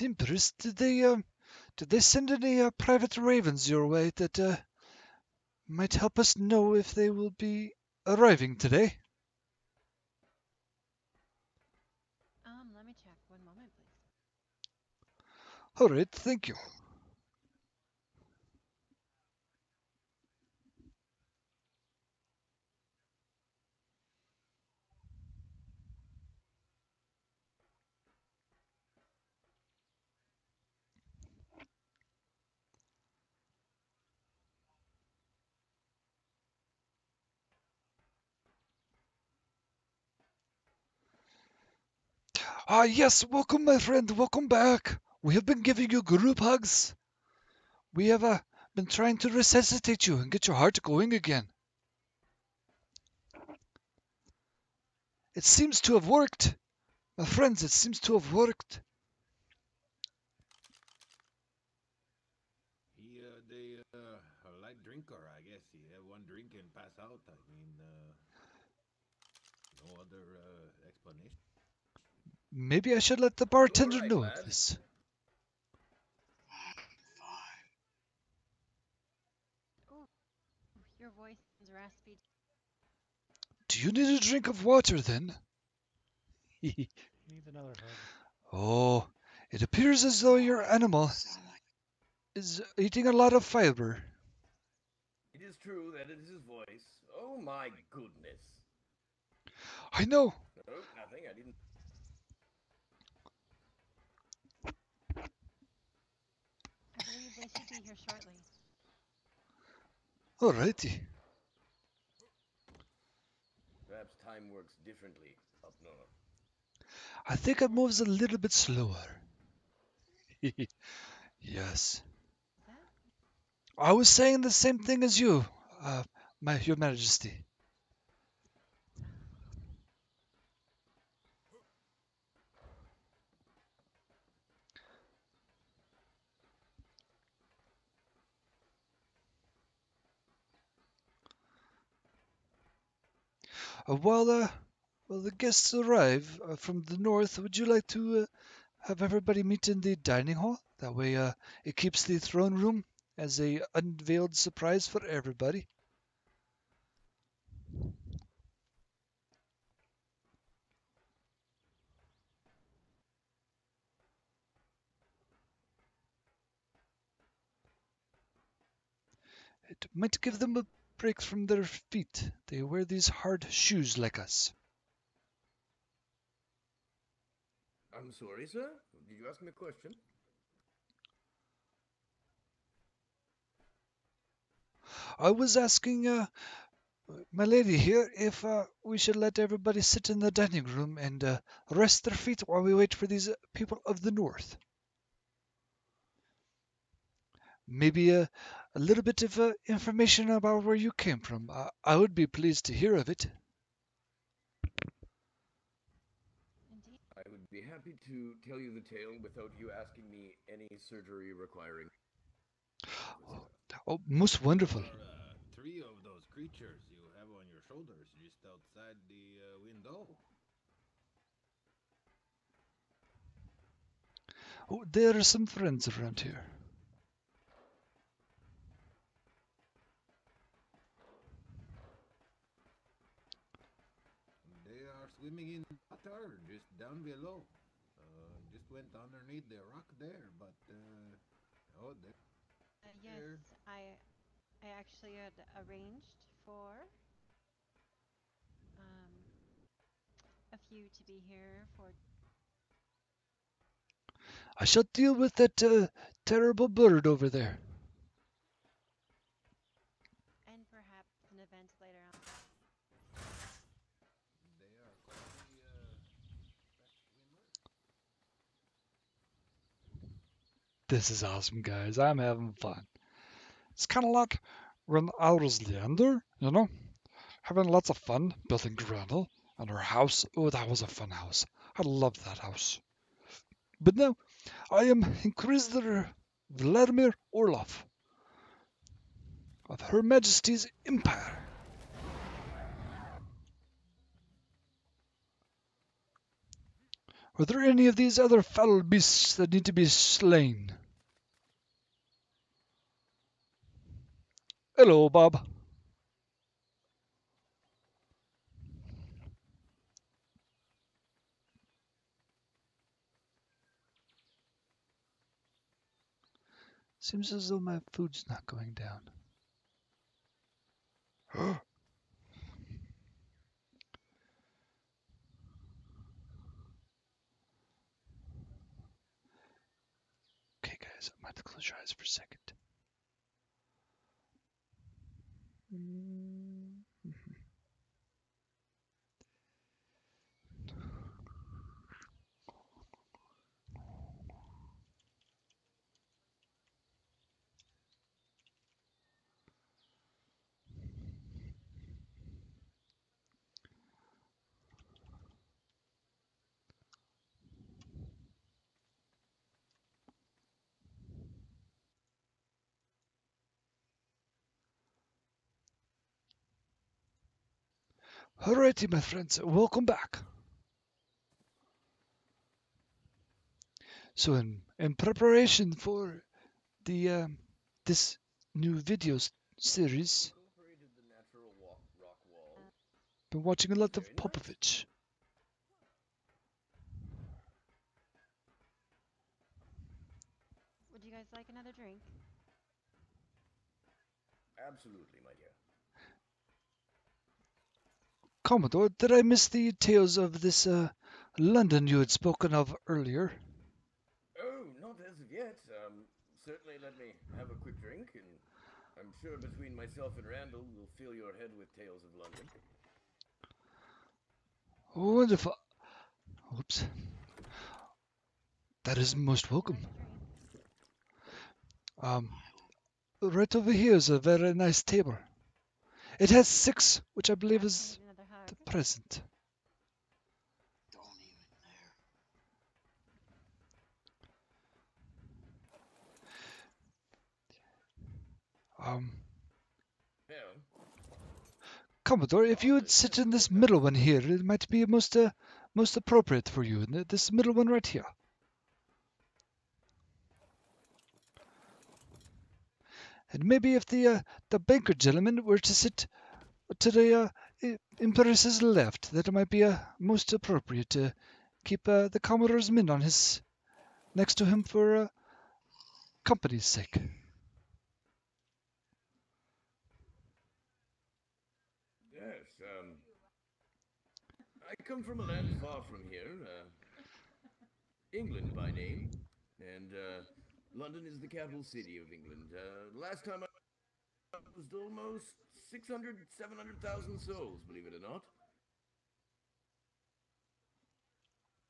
Empress, did they um, did they send any uh, private ravens your way that uh, might help us know if they will be arriving today? Um, let me check. One moment, please. All right, thank you. Ah, yes, welcome, my friend. Welcome back. We have been giving you group hugs. We have uh, been trying to resuscitate you and get your heart going again. It seems to have worked. My friends, it seems to have worked. He, uh, they, uh, a light drinker, I guess. He have one drink and pass out. I mean, uh, no other uh, explanation. Maybe I should let the bartender right, know lad. This. Fine. Ooh, your voice is raspy. Do you need a drink of water then? Need another hug. Oh, it appears as though your animal is eating a lot of fiber. It is true that it is his voice. Oh my goodness. I know. No, nothing. I didn't. They should be here shortly. Alrighty. Perhaps time works differently up north. I think it moves a little bit slower. Yes. Huh? I was saying the same thing as you, uh, my Your Majesty. Uh, while, uh, while the guests arrive uh, from the north, would you like to uh, have everybody meet in the dining hall? That way uh, it keeps the throne room as a unveiled surprise for everybody. It might give them a break from their feet. They wear these hard shoes like us. I'm sorry, sir. Did you ask me a question? I was asking uh, my lady here if uh, we should let everybody sit in the dining room and uh, rest their feet while we wait for these people of the north. Maybe a, a little bit of uh, information about where you came from. I, I would be pleased to hear of it. Indeed. I would be happy to tell you the tale without you asking me any surgery requiring. Oh, oh most wonderful. There are, uh, three of those creatures you have on your shoulders just outside the uh, window. Oh, there are some friends around here. Swimming in water just down below. Uh, just went underneath the rock there, but uh, oh, there. Uh, yes, there. I, I actually had arranged for um, a few to be here for. I shall deal with that uh, terrible bird over there. And perhaps an event later on. This is awesome, guys. I'm having fun. It's kind of like when I was younger, you know, having lots of fun building Grendel and her house. Oh, that was a fun house. I love that house. But now, I am Inquisitor Vladimir Orlov of Her Majesty's Empire. Are there any of these other foul beasts that need to be slain? Hello, Bob. Seems as though my food's not going down. Okay, guys, I'm about to close your eyes for a second. Mm-hmm. Alrighty, my friends, welcome back. So in, in preparation for the um, this new video series, been watching a lot of Popovich. Would you guys like another drink? Absolutely, my dear. Commodore, did I miss the tales of this uh, London you had spoken of earlier? Oh, not as of yet. Um, certainly let me have a quick drink, and I'm sure between myself and Randall, we'll fill your head with tales of London. Wonderful. Oops. That is most welcome. Um, right over here is a very nice table. It has six, which I believe is... the present. Don't even there. Um, yeah. Commodore, if you would sit in this middle one here, it might be most uh, most appropriate for you. This middle one right here. And maybe if the uh, the banker gentleman were to sit to the uh, Empress's left, that might be uh, most appropriate to keep uh, the Commodore's men on his next to him for uh, company's sake. Yes, um, I come from a land far from here, uh, England by name, and uh, London is the capital city of England. Uh, last time I was almost six hundred, seven hundred thousand souls, believe it or not.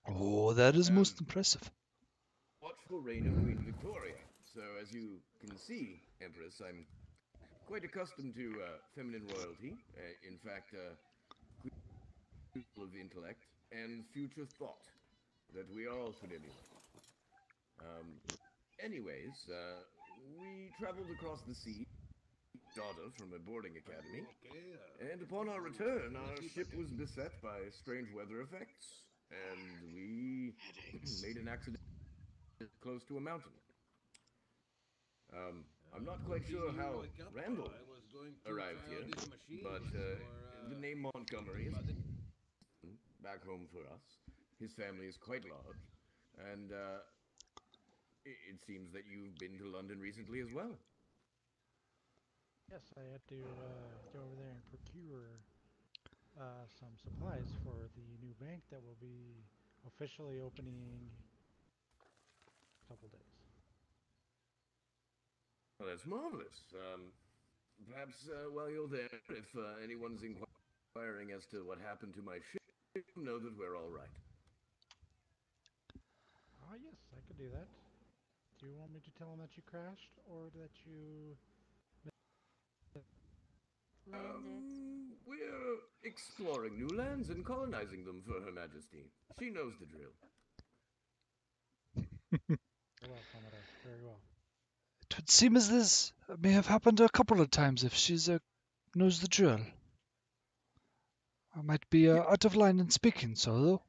Oh, that is um, most impressive. Watchful reign of Queen Victoria. So, as you can see, Empress, I'm quite accustomed to uh, feminine royalty. Uh, in fact, uh, people of intellect and future thought that we are all familiar with. Um, anyways, uh, we traveled across the sea. Daughter from a boarding academy, and upon our return, our ship was beset by strange weather effects, and we made an accident close to a mountain. Um, I'm not quite sure how Randall arrived here, but uh, the name Montgomery is back home for us. His family is quite large, and uh, it seems that you've been to London recently as well. Yes, I had to uh, go over there and procure uh, some supplies for the new bank that will be officially opening in a couple days. Well, that's marvelous. Um, perhaps uh, while you're there, if uh, anyone's inquiring as to what happened to my ship, know that we're all right. Ah, yes, I could do that. Do you want me to tell them that you crashed or that you... Um, we're exploring new lands and colonizing them for Her Majesty. She knows the drill. Very well. It would seem as this may have happened a couple of times if she's uh, knows the drill. I might be uh, out of line in speaking, so though.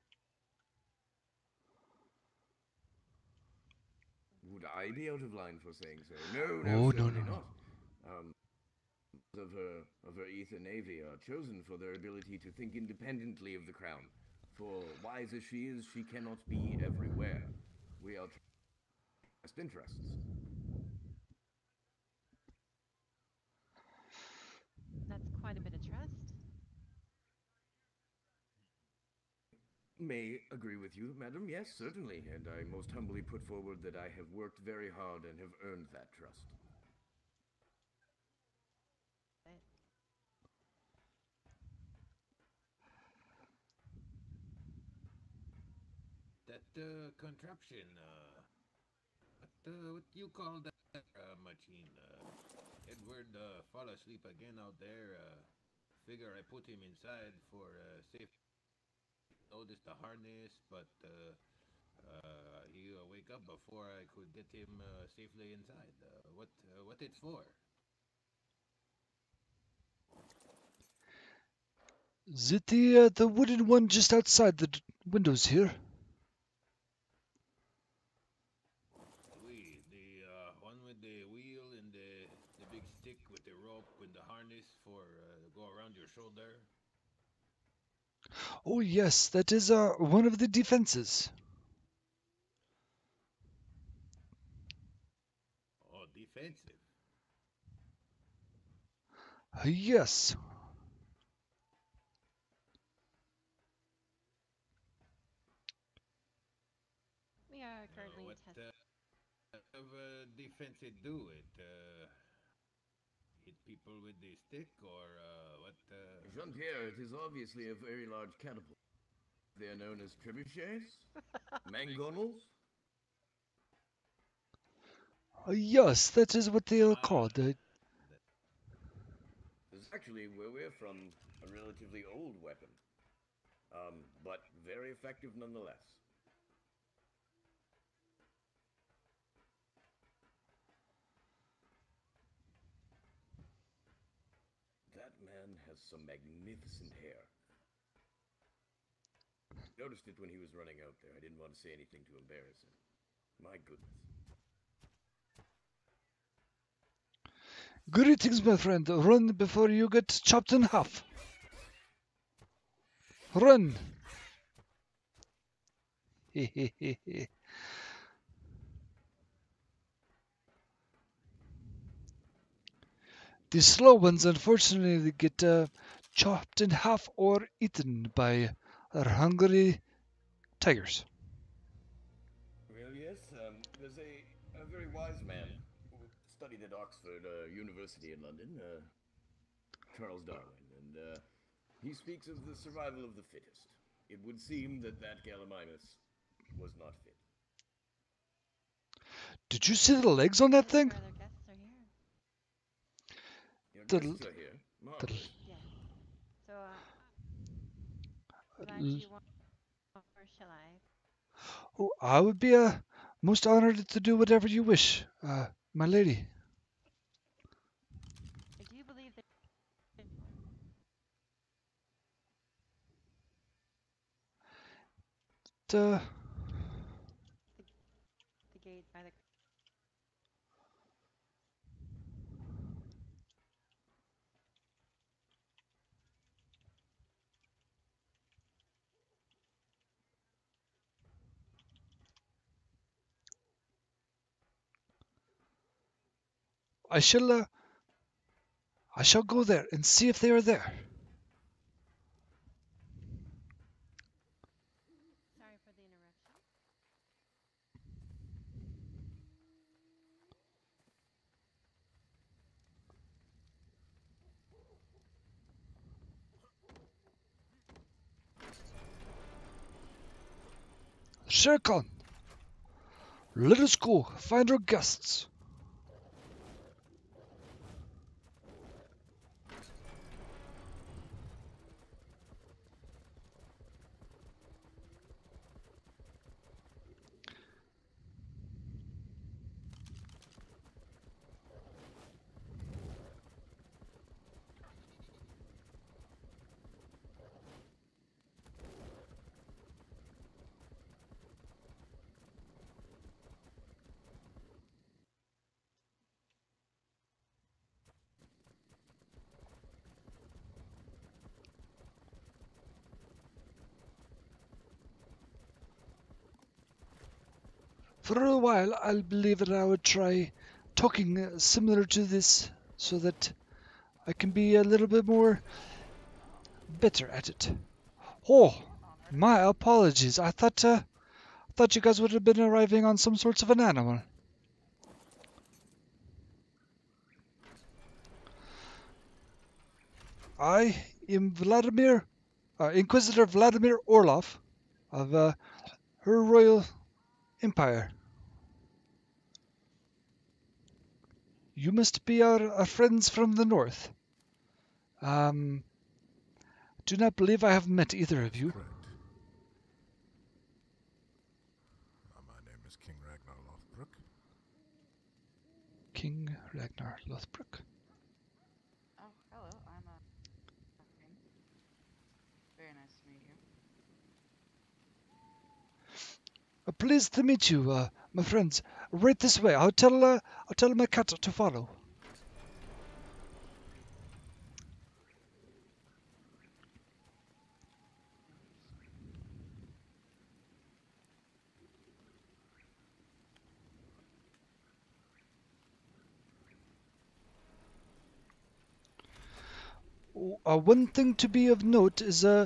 Would I be out of line for saying so? No, no, oh, no, no. Not. Um, Of her, of her ether navy are chosen for their ability to think independently of the crown. For wise as she is, she cannot be everywhere. We are best interests. may agree with you, madam. Yes, certainly. And I most humbly put forward that I have worked very hard and have earned that trust. That uh, contraption, uh, what, uh, what you call that uh, machine? Uh, Edward uh, fall asleep again out there. Uh, figure I put him inside for uh, safety. Notice the harness, but uh, uh, he uh, wake up before I could get him uh, safely inside. Uh, what uh, what it for? Is it the uh, the wooden one just outside the d windows here? Shoulder. Oh yes, that is uh, one of the defenses. Oh, defensive. Uh, yes. We are currently uh, what, testing. Uh, what of uh, defense it do it? Uh, hit people with the stick or uh, what? Uh... Jean-Pierre, it is obviously a very large catapult. They are known as trebuchets, mangonels. Uh, yes, that is what they are uh, called. Uh... It's actually where we're from, a relatively old weapon, um, but very effective nonetheless. Some magnificent hair. Noticed it when he was running out there. I didn't want to say anything to embarrass him. My goodness. Greetings, my friend. Run before you get chopped in half. Run. Hehehehe. The slow ones, unfortunately, get uh, chopped in half or eaten by our hungry tigers. Well, yes. Um, there's a, a very wise man who studied at Oxford uh, University in London, uh, Charles Darwin, and uh, he speaks of the survival of the fittest. It would seem that that gallimimus was not fit. Did you see the legs on that thing? The, the, the, yeah. So, uh, do you want, or shall I? Oh, I would be uh, most honored to do whatever you wish, uh, my lady. Do you believe that? The, the gate by the. I shall, uh, I shall go there and see if they are there. Sorry for the interruption. Shere Khan, let us go find our guests. For a while, I believe that I would try talking similar to this so that I can be a little bit more better at it. Oh, My apologies. I thought, uh, I thought you guys would have been arriving on some sorts of an animal. I am Vladimir, uh, Inquisitor Vladimir Orlov of uh, Her Royal Empire. You must be our, our friends from the north. Um, I do not believe I have met either of you. Friend. My name is King Ragnar Lothbrok. King Ragnar Lothbrok. Oh, hello. I'm a. Very nice to meet you. Uh, pleased to meet you, uh, my friends. Right this way. I'll tell. Uh, I'll tell my cat to follow. Uh, one thing to be of note is uh,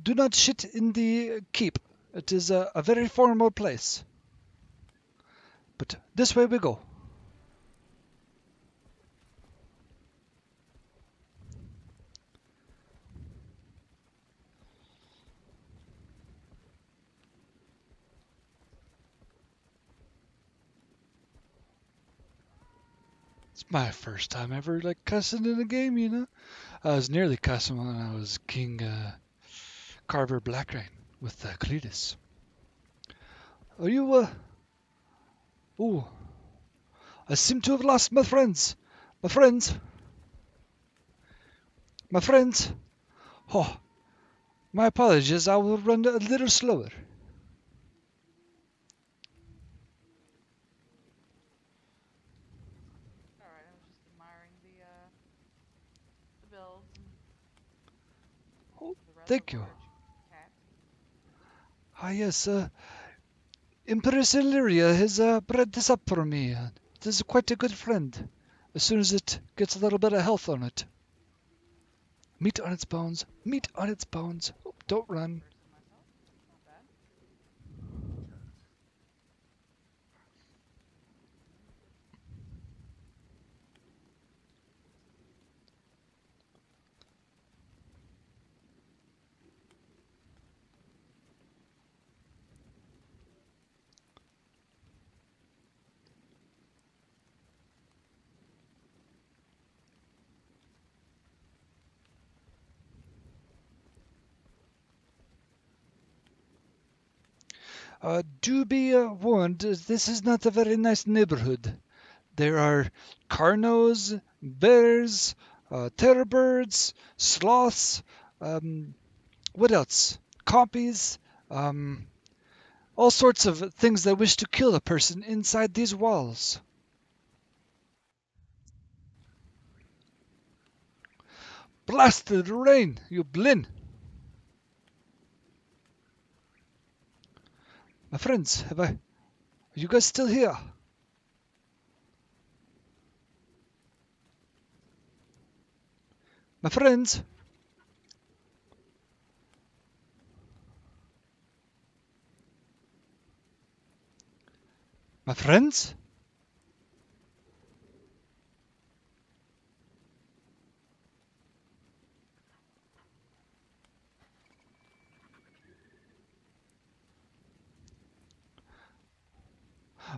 do not shit in the keep. It is uh, a very formal place. But this way we go. It's my first time ever like cussing in a game, you know? I was nearly cussing when I was King uh, Carver Blackrain with uh, Cletus. Are you, uh... Ooh. I seem to have lost my friends. My friends. My friends. Oh. My apologies. I will run a little slower. Thank you. Ah, yes. Uh, Empress Illyria has uh, bred this up for me. It is quite a good friend. As soon as it gets a little bit of health on it. Meat on its bones. Meat on its bones. Oh, don't run. Uh, do be uh, warned, this is not a very nice neighborhood. There are carnos, bears, uh, terror birds, sloths, um, what else? Compies, um, all sorts of things that wish to kill a person inside these walls. Blasted rain, you blin! My friends, have I... Are you guys still here? My friends? My friends?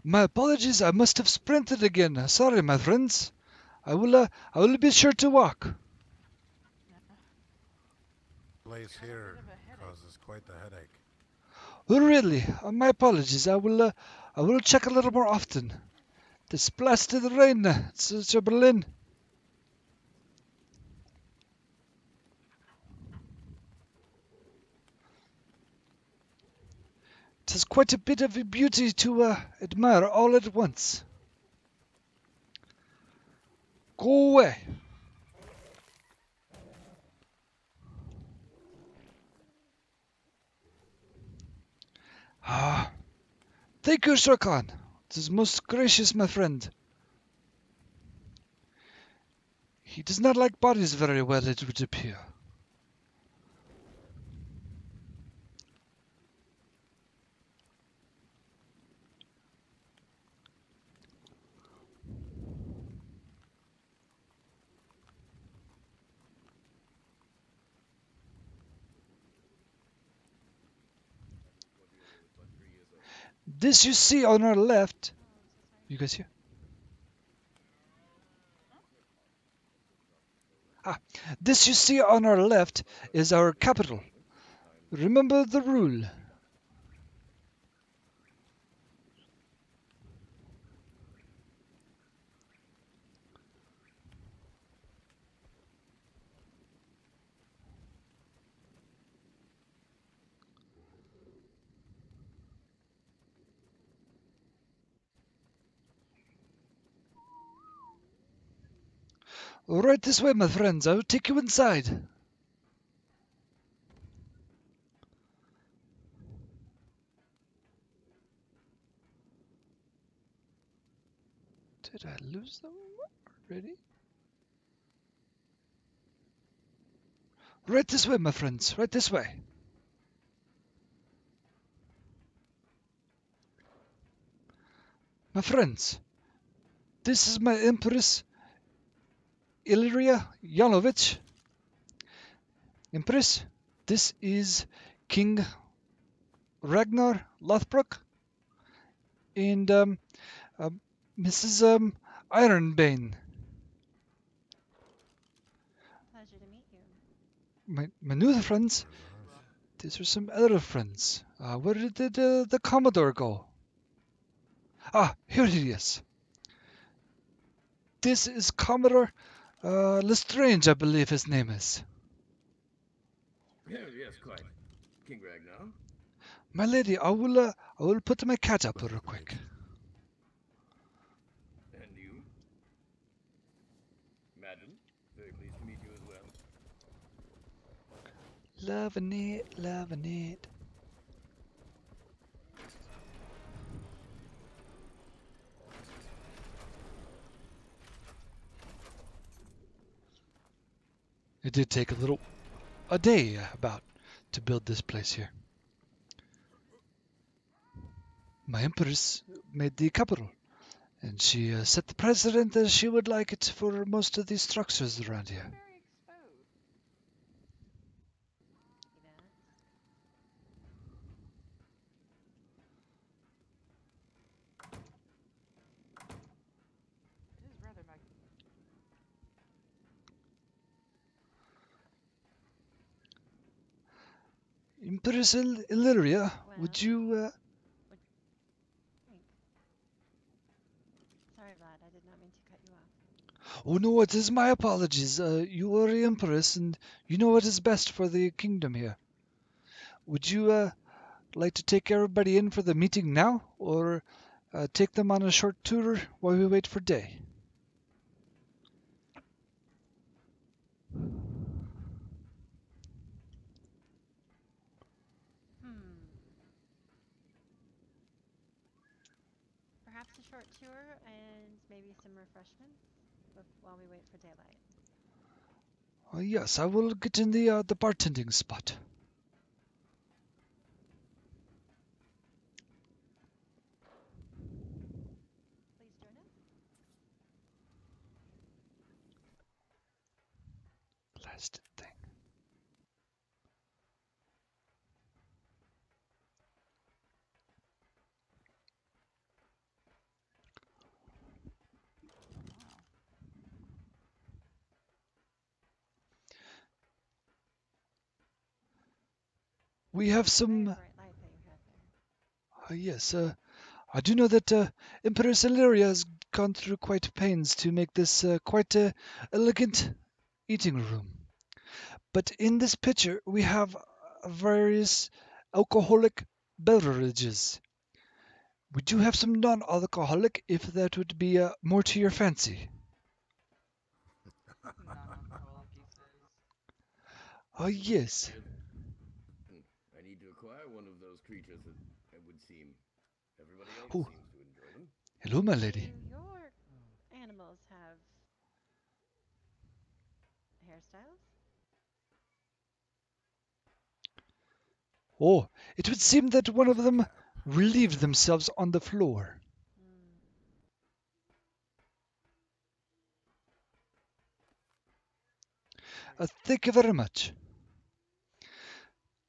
My apologies, I must have sprinted again. Sorry, my friends. I will, uh, I will be sure to walk. Place here causes quite the headache. Oh, really? Uh, my apologies. I will, uh, I will check a little more often. This blasted rain, it's such a Berlin. It is quite a bit of a beauty to uh, admire all at once. Go away. Ah, thank you, Sir Khan. It is most gracious, my friend. He does not like bodies very well, it would appear. This you see on our left. You guys hear? Ah, this you see on our left is our capital. Remember the rule. Right this way, my friends. I will take you inside. Did I lose them already? Right this way, my friends. Right this way. My friends, this is my Empress Illyria Yanovich. Empress, this is King Ragnar Lothbrok, and um, uh, Missus Um, Ironbane. Pleasure to meet you. My, my new friends, these are some other friends. Uh, where did the, uh, the Commodore go? Ah, here he is. This is Commodore Uh, Lestrange, I believe his name is. Yes, yes, quite. King Ragnar. My lady, I will, uh, I will put my cat up real quick. And you? Madam, very pleased to meet you as well. Loving it, loving it. It did take a little, a day about, to build this place here. My Empress made the capital, and she uh, set the precedent as she would like it for most of these structures around here. Empress Illyria, well, would you... Uh... Would... Sorry, Vlad, I did not mean to cut you off. Oh no, it is my apologies. Uh, you are the Empress, and you know what is best for the kingdom here. Would you uh, like to take everybody in for the meeting now, or uh, take them on a short tour while we wait for day? Short tour and maybe some refreshments while we wait for daylight. Oh, yes, I will get in the uh, the bartending spot. Please join us. Blasted thing. We have some... Uh, yes, uh, I do know that uh, Empress Illyria has gone through quite pains to make this uh, quite an elegant eating room. But in this picture, we have various alcoholic beverages. We do have some non-alcoholic, if that would be uh, more to your fancy. Oh, yes. Creatures, it would seem. Everybody else Ooh. Seems to enjoy them. Hello, my lady. Your animals have hairstyles? Oh, it would seem that one of them relieved themselves on the floor. Mm. Uh, thank you very much.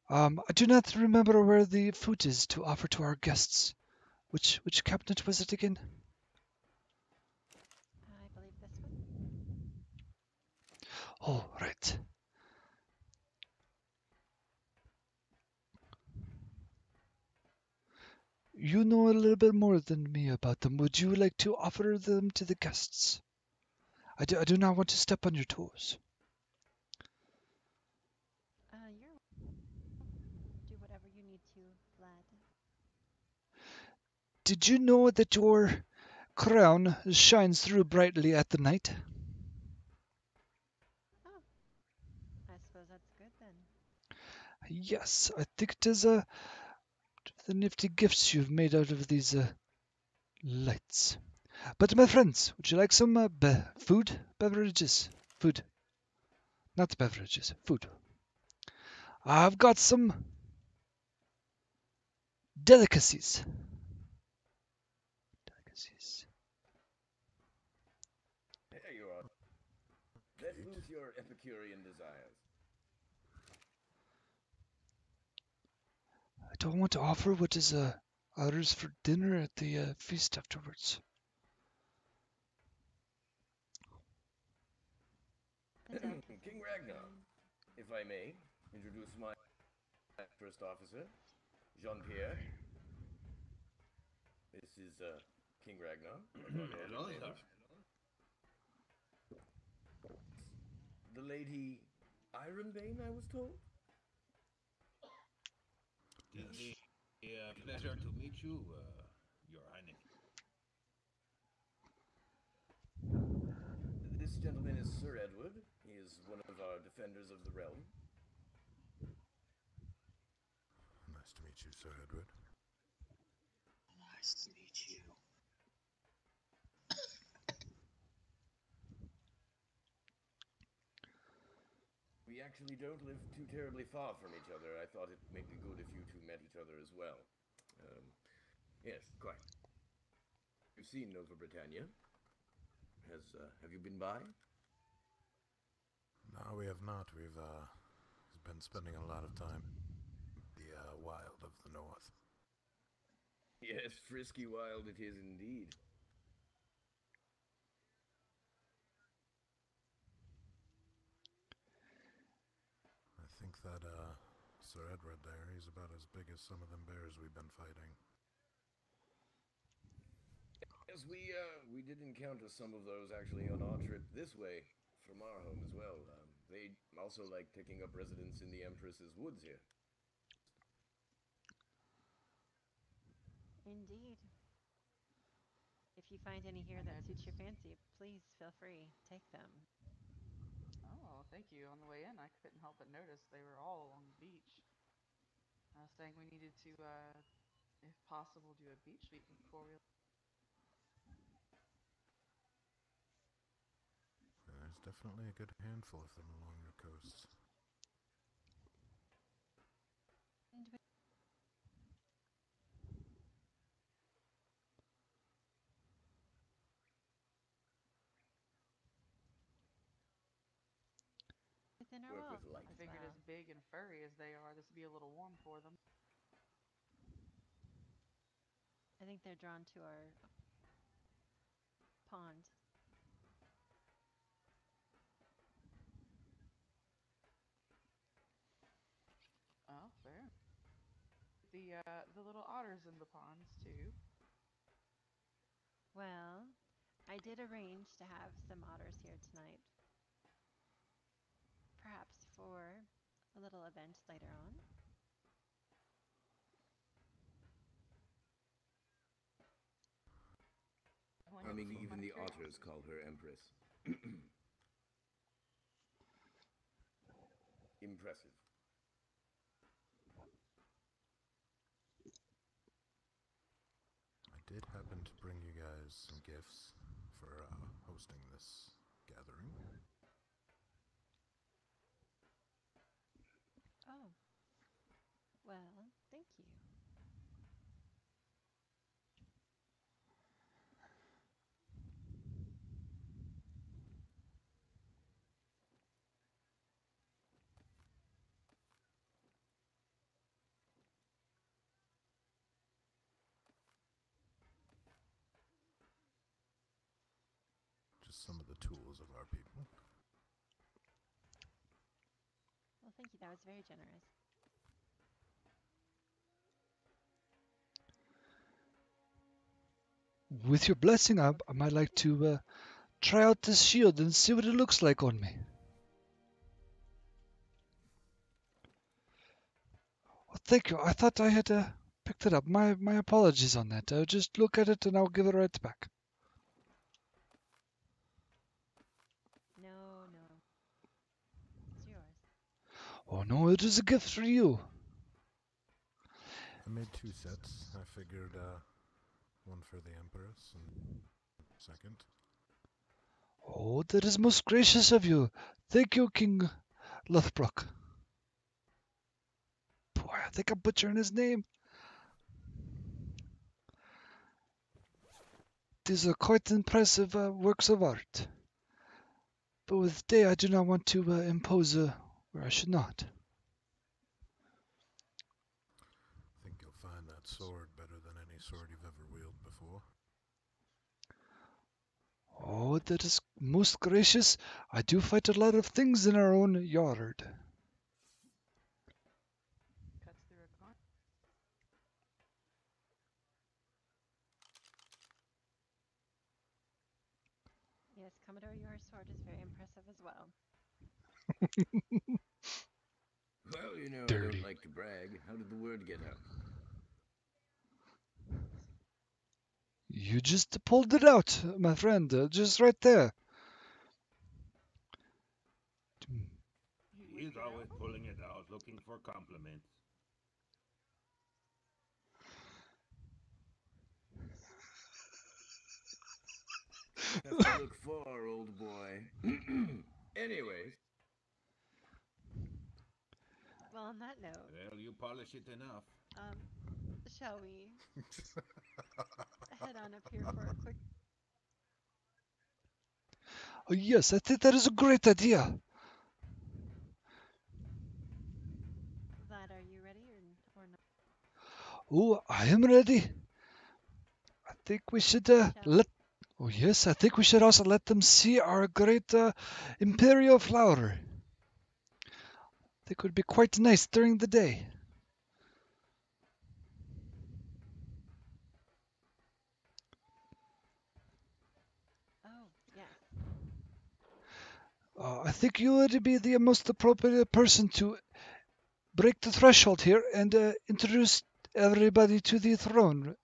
Um, I do not remember where the food is to offer to our guests. Which which cabinet was it again? I believe this one. Oh, right. You know a little bit more than me about them. Would you like to offer them to the guests? I do, I do not want to step on your toes. Uh, you're do whatever you need to, Vlad. Did you know that your crown shines through brightly at the night? Oh, I suppose that's good then. Yes, I think it is a... the nifty gifts you've made out of these uh, lights. But my friends, would you like some uh, be food? Beverages? Food. Not beverages. Food. I've got some delicacies. Delicacies. There you are. That moves your Epicurean desires. I don't want to offer what is uh, ours for dinner at the uh, feast afterwards. King Ragnar, if I may, introduce my first officer, Jean-Pierre. This is uh, King Ragnar. Hello, hello. The lady Ironbane, I was told. Yes. Yeah, pleasure to meet you, uh, Your Highness. This gentleman is Sir Edward. He is one of our defenders of the realm. Nice to meet you, Sir Edward. Nice to meet you. We actually don't live too terribly far from each other. I thought it might be good if you two met each other as well. Um, yes, quite. You've seen Nova Britannia. Has uh, have you been by? No, we have not. We've uh, been spending a lot of time in the uh, wild of the north. Yes, frisky wild it is indeed. That uh, Sir Edward there, he's about as big as some of them bears we've been fighting. Yes, we uh, we did encounter some of those actually on our trip this way from our home as well. Um, they also like taking up residence in the Empress's woods here. Indeed. If you find any here that suits your fancy, please feel free, take them. Oh, thank you. On the way in, I couldn't help but notice they were all along the beach. I was saying we needed to, uh, if possible, do a beach week before we... There's definitely a good handful of them along your coasts. Work with I figured as big and furry as they are, this would be a little warm for them. I think they're drawn to our pond. Oh, fair. The uh, the little otters in the ponds too. Well, I did arrange to have some otters here tonight. Perhaps for a little event later on. I mean, even the otters call her Empress. Impressive. I did happen to bring you guys some gifts for uh, hosting this gathering. Oh, well, thank you. some of the tools of our people. Well, thank you. That was very generous. With your blessing, I, I might like to uh, try out this shield and see what it looks like on me. Well, thank you. I thought I had uh, picked it up. My my apologies on that. Uh, just look at it and I'll give it right back. No, no. It's yours. Oh, no, it is a gift for you. I made two sets. I figured... Uh... one for the Empress, and second. Oh, that is most gracious of you. Thank you, King Lothbrok. Boy, I think I'm butchering his name. These are quite impressive uh, works of art. But with day, I do not want to uh, impose uh, where I should not. I think you'll find that sword better than any sword you've ever wielded before. Oh, that is most gracious. I do fight a lot of things in our own yard. Cuts through a con. Yes, Commodore, your sword is very impressive as well. Well, you know, Dirty. I don't like to brag. How did the word get out? You just pulled it out, my friend, uh, just right there. He's always pulling it out, looking for compliments. Nothing to look for, old boy. Anyways. Well, on that note. Well, you polish it enough. Um, shall we? Head on up here for a quick... Oh, yes, I think that is a great idea. Vlad, are you ready or, or not? Oh, I am ready. I think we should uh, let... Oh, yes, I think we should also let them see our great uh, imperial flower. They could be quite nice during the day. Uh, I think you would be the most appropriate person to break the threshold here and uh, introduce everybody to the throne.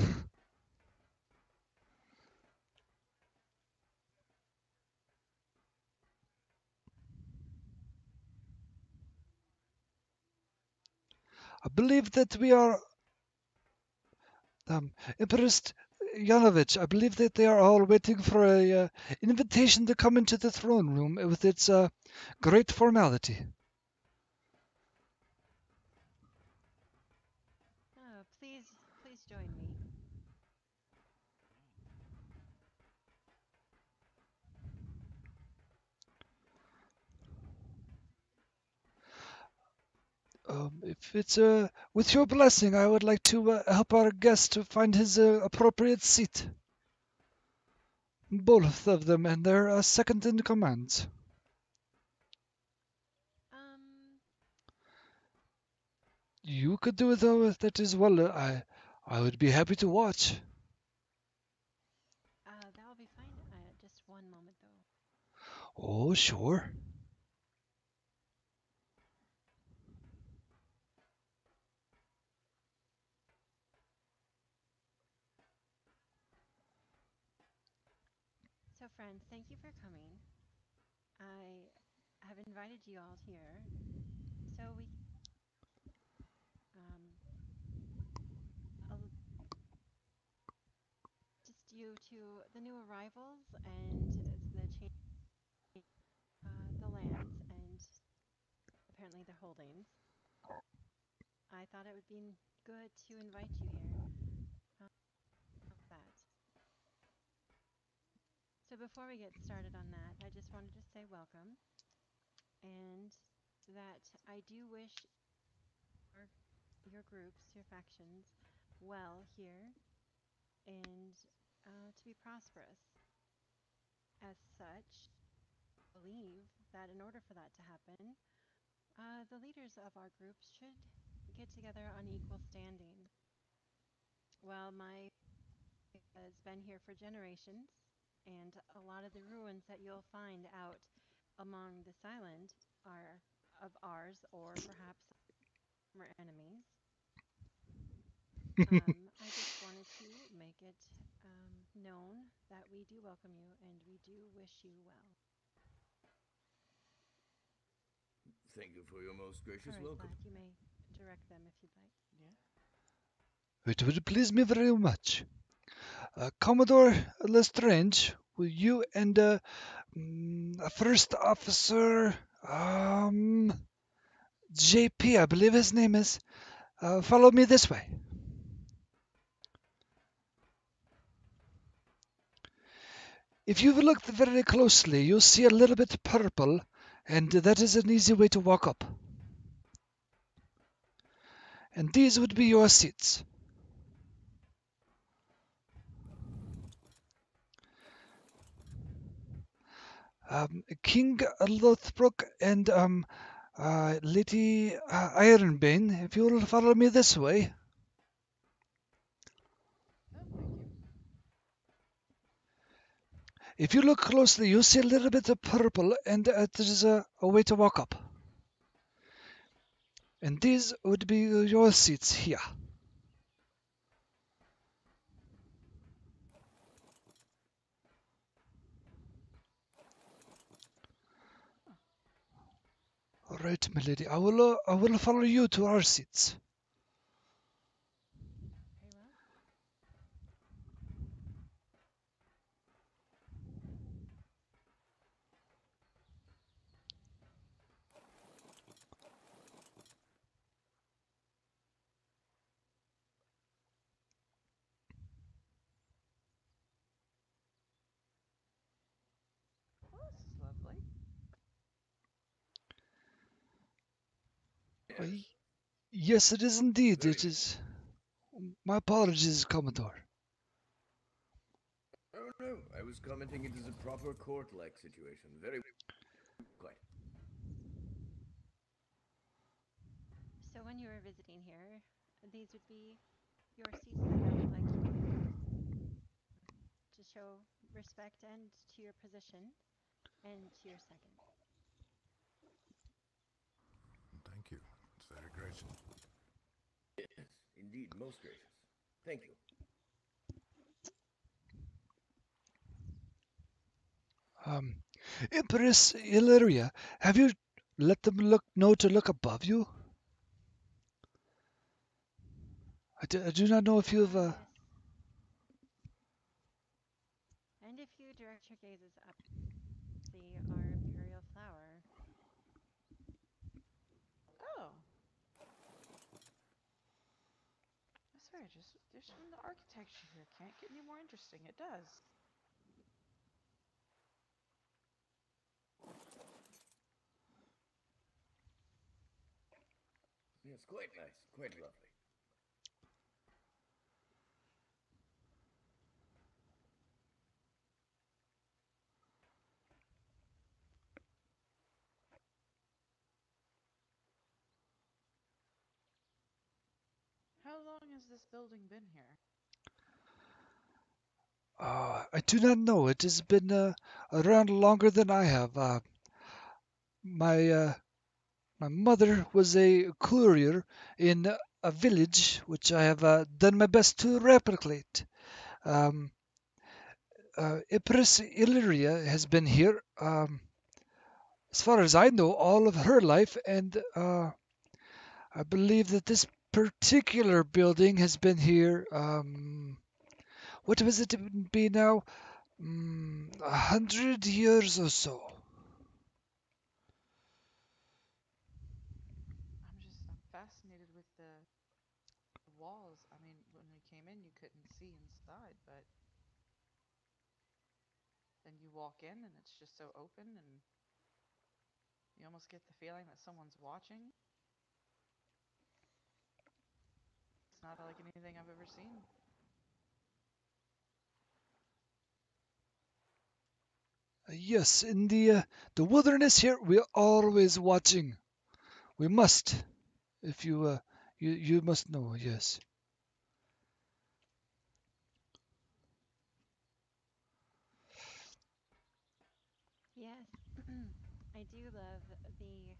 I believe that we are um, Empress Yanovich, I believe that they are all waiting for an uh, invitation to come into the throne room with its uh, great formality. Oh, please, please join me. Um, if it's uh, with your blessing, I would like to uh, help our guest to find his uh, appropriate seat. Both of them and their uh, second in command. Um. You could do it though, if that is well. I, I would be happy to watch. Uh, that will be fine. Uh, just one moment though. Oh, sure. Friends, thank you for coming. I have invited you all here, so we um, I'll just due to the new arrivals and the change uh, the lands and apparently the holdings. I thought it would be good to invite you here. So before we get started on that, I just wanted to say welcome, and that I do wish your, your groups, your factions, well here, and uh, to be prosperous. As such, I believe that in order for that to happen, uh, the leaders of our groups should get together on equal standing. Well, my has been here for generations, and a lot of the ruins that you'll find out among this island are of ours, or perhaps our enemies. um, I just wanted to make it um, known that we do welcome you and we do wish you well. Thank you for your most gracious welcome. Glad. You may direct them if you'd like. Yeah. It would please me very much. Uh, Commodore Lestrange, will you and uh, um, First Officer um, J P, I believe his name is, uh, follow me this way. If you've looked very closely, you'll see a little bit purple, and that is an easy way to walk up. And these would be your seats. Um, King Lothbrok and um, uh, Lady uh, Ironbane, if you will follow me this way. If you look closely, you'll see a little bit of purple, and uh, there's a, a way to walk up. And these would be your seats here. All right, my lady, I will, uh, I will follow you to our seats. Yes, it is indeed. It is. My apologies, Commodore. Oh no, I was commenting it is a proper court-like situation. Very quite. So when you were visiting here, these would be your seats that I would like to, to show respect and to your position and to your second. Thank you. Very gracious. Yes, indeed, most gracious. Thank you. Um, Empress Illyria, have you let them look know to look above you? I do, I do not know if you've. Uh... And if you direct your gazes up, see our imperial flower. Oh. Sorry, just there's from the architecture here. Can't get any more interesting. It does. Yes, quite nice, quite lovely. How long has this building been here? Uh, I do not know. It has been uh, around longer than I have. Uh, my uh, my mother was a courier in a village, which I have uh, done my best to replicate. Um, uh, Empress Illyria has been here, um, as far as I know, all of her life, and uh, I believe that this particular building has been here, um, what was it to be now, a um, hundred years or so. I'm just I'm fascinated with the walls. I mean, when we came in, you couldn't see inside, but then you walk in and it's just so open, and you almost get the feeling that someone's watching. Not like anything I've ever seen. Yes, in the, uh, the wilderness here, we're always watching. We must. If you, uh, you, you must know, yes. Yes, I do love the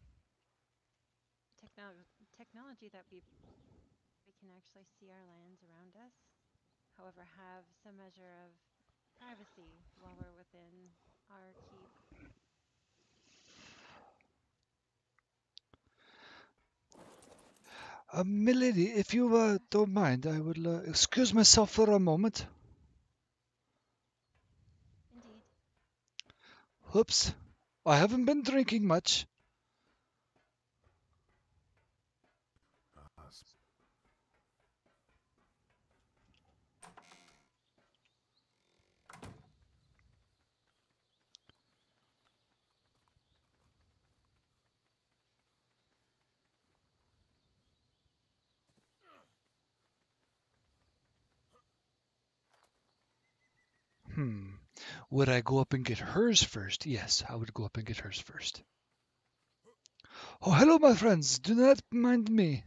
techno technology that we, we can actually see our lands around us. However, have some measure of privacy while we're within our keep. Uh, Milady, if you uh, don't mind, I will uh, excuse myself for a moment. Indeed. Oops, I haven't been drinking much. Hmm. Would I go up and get hers first? Yes, I would go up and get hers first. Oh, hello, my friends. Do not mind me.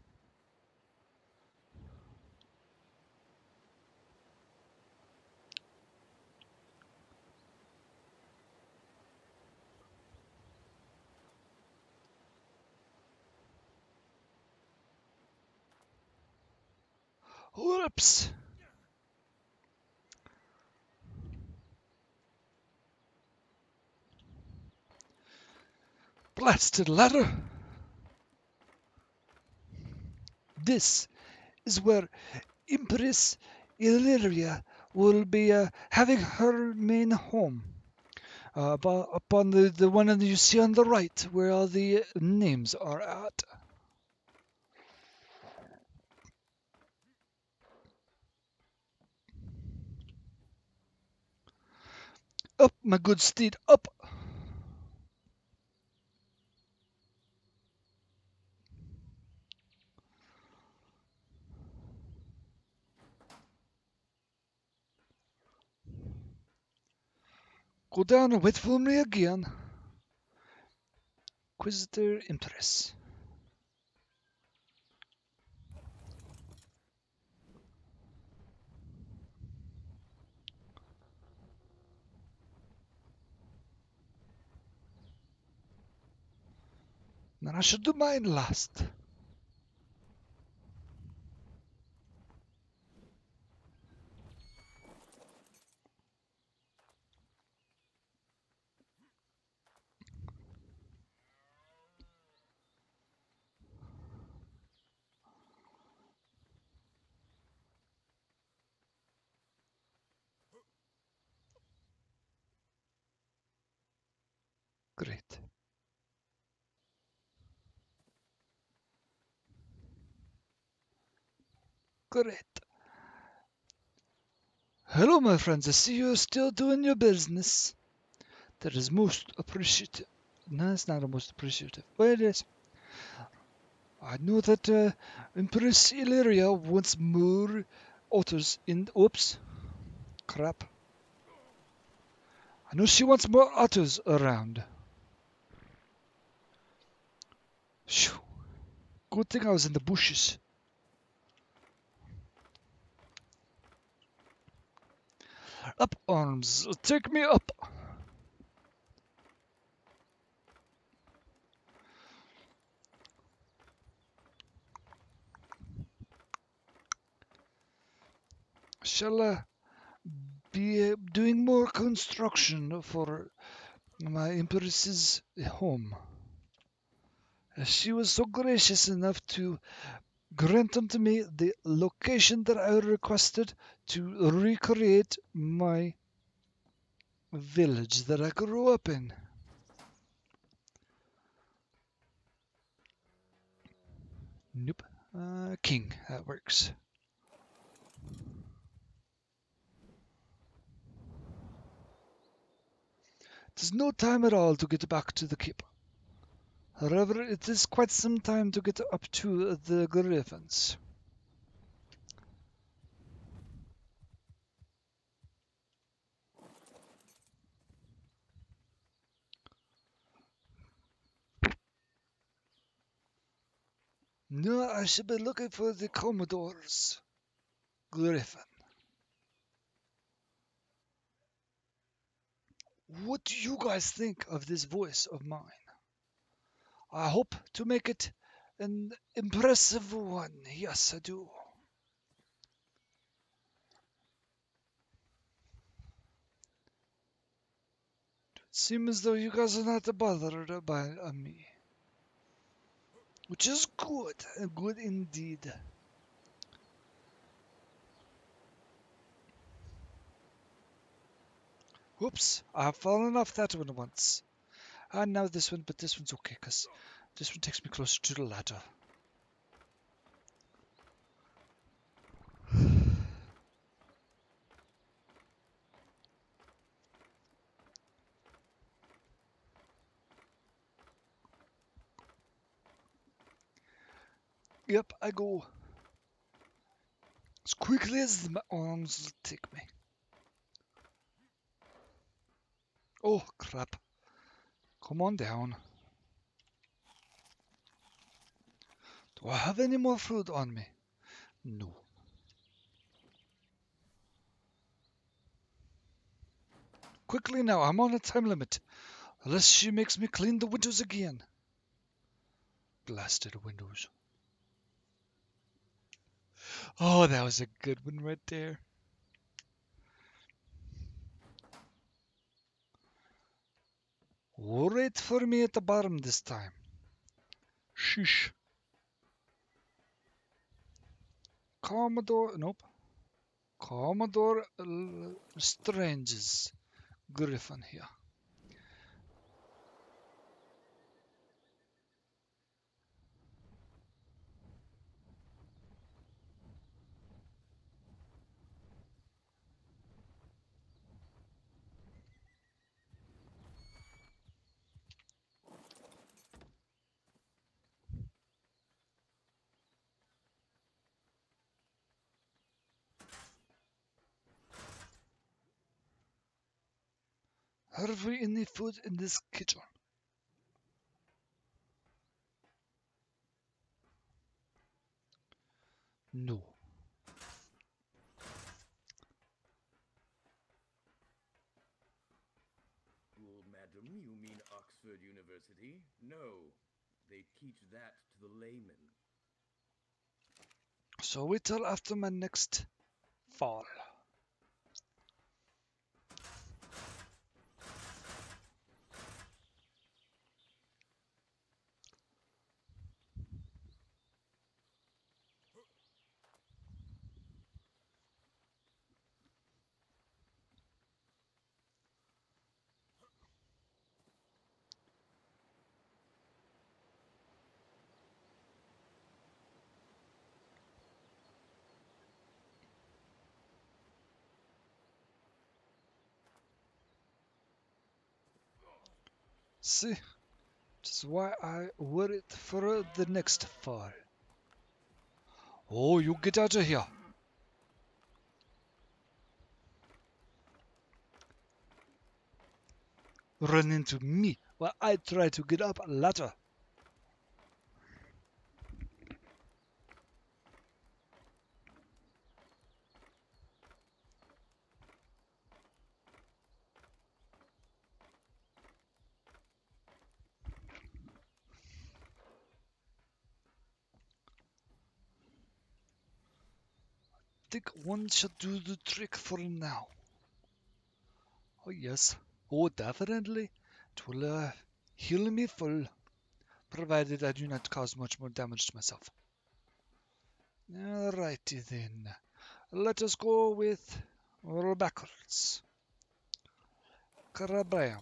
Whoops. Blasted ladder. This is where Empress Illyria will be uh, having her main home. Uh, upon the, the one that you see on the right, where all the names are at. Up, my good steed, up! Go down and wait for me again. Inquisitor Empress. Then I should do mine last. Great. Great. Hello, my friends. I see you're still doing your business. That is most appreciative. No, it's not the most appreciative. Well, it is. I know that uh, Empress Illyria wants more otters in... Oops. Crap. I know she wants more otters around. Good thing I was in the bushes. Up, arms, take me up. Shall I be doing more construction for my Empress's home? She was so gracious enough to grant unto me the location that I requested to recreate my village that I grew up in. Nope. Uh, king. That works. There's no time at all to get back to the keep. However, it is quite some time to get up to the griffins. No, I should be looking for the Commodore's griffin. What do you guys think of this voice of mine? I hope to make it an impressive one. Yes, I do. It seems as though you guys are not bothered by me. Which is good, good indeed. Whoops, I have fallen off that one once. And now this one, but this one's okay, because this one takes me closer to the ladder. Yep, I go as quickly as my arms will take me. Oh, crap. Come on down. Do I have any more food on me? No. Quickly now, I'm on a time limit. Unless she makes me clean the windows again. Blasted windows. Oh, that was a good one right there. Wait for me at the bottom this time. Sheesh. Commodore, nope. Commodore Lestrange's griffin here. Hardly any food in this kitchen. No. Well, madam, you mean Oxford University? No, they teach that to the layman. So wait till after my next fall. See, that's why I wear it for the next fall. Oh, you get out of here. Run into me while I try to get up a ladder. I think one should do the trick for now. Oh yes, oh definitely. It will uh, heal me full, provided I do not cause much more damage to myself. Alrighty then, let us go with roll backwards. Karabram.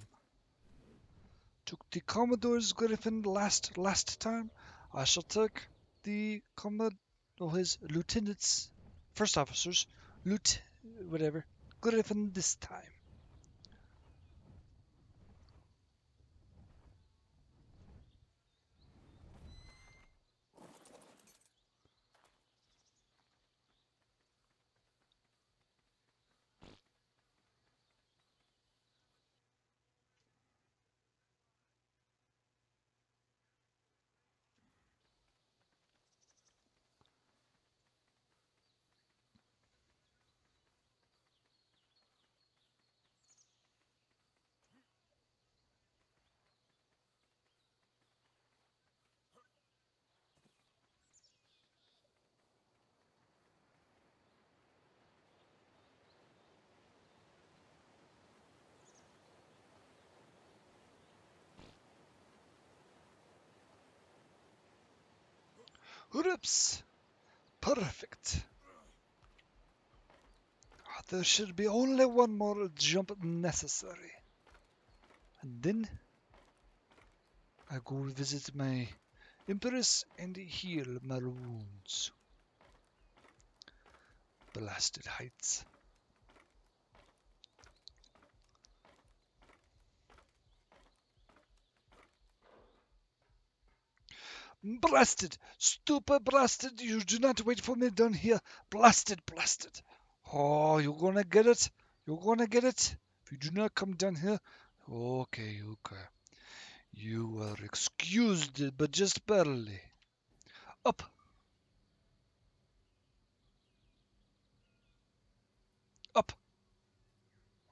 Took the Commodore's griffin last last time. I shall take the Commodore, oh, his lieutenant's. First officers, loot, whatever, griffin this time. Oops! Perfect. There should be only one more jump necessary. And then I go visit my Empress and heal my wounds. Blasted heights. Blasted! Stupid blasted! You do not wait for me down here. Blasted, blasted! Oh, you're gonna get it. You're gonna get it. If you do not come down here. Okay, okay. You are excused, but just barely. Up. Up.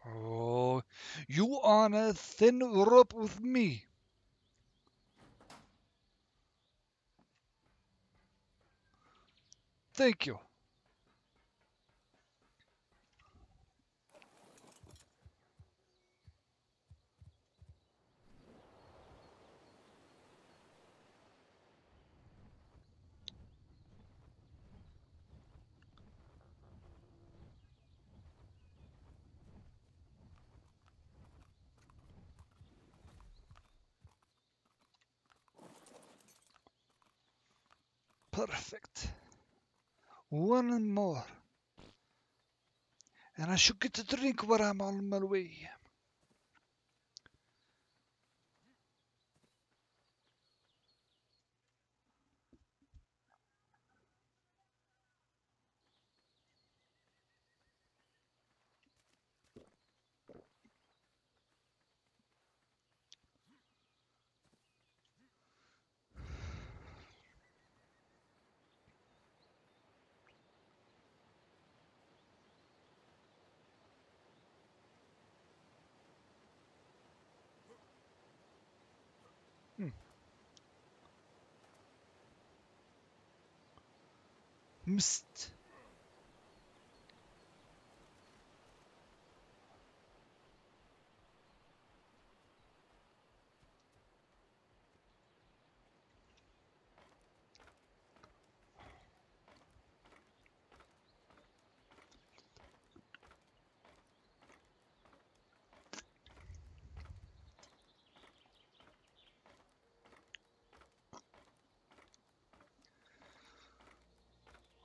Oh, you on a thin rope with me. Thank you. Perfect. One more. And I should get a drink while I'm on my way. Mist.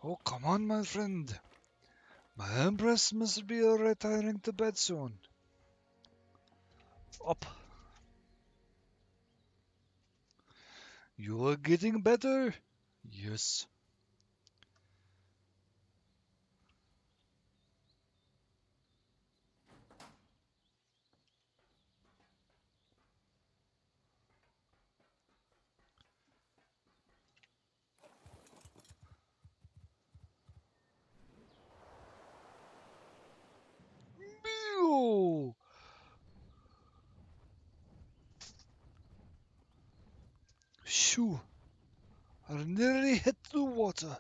Oh, come on, my friend. My Empress must be retiring to bed soon. Up. You are getting better? Yes. Shoo! I nearly hit the water.